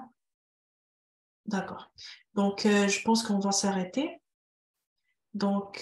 D'accord. Donc je pense qu'on va s'arrêter. Donc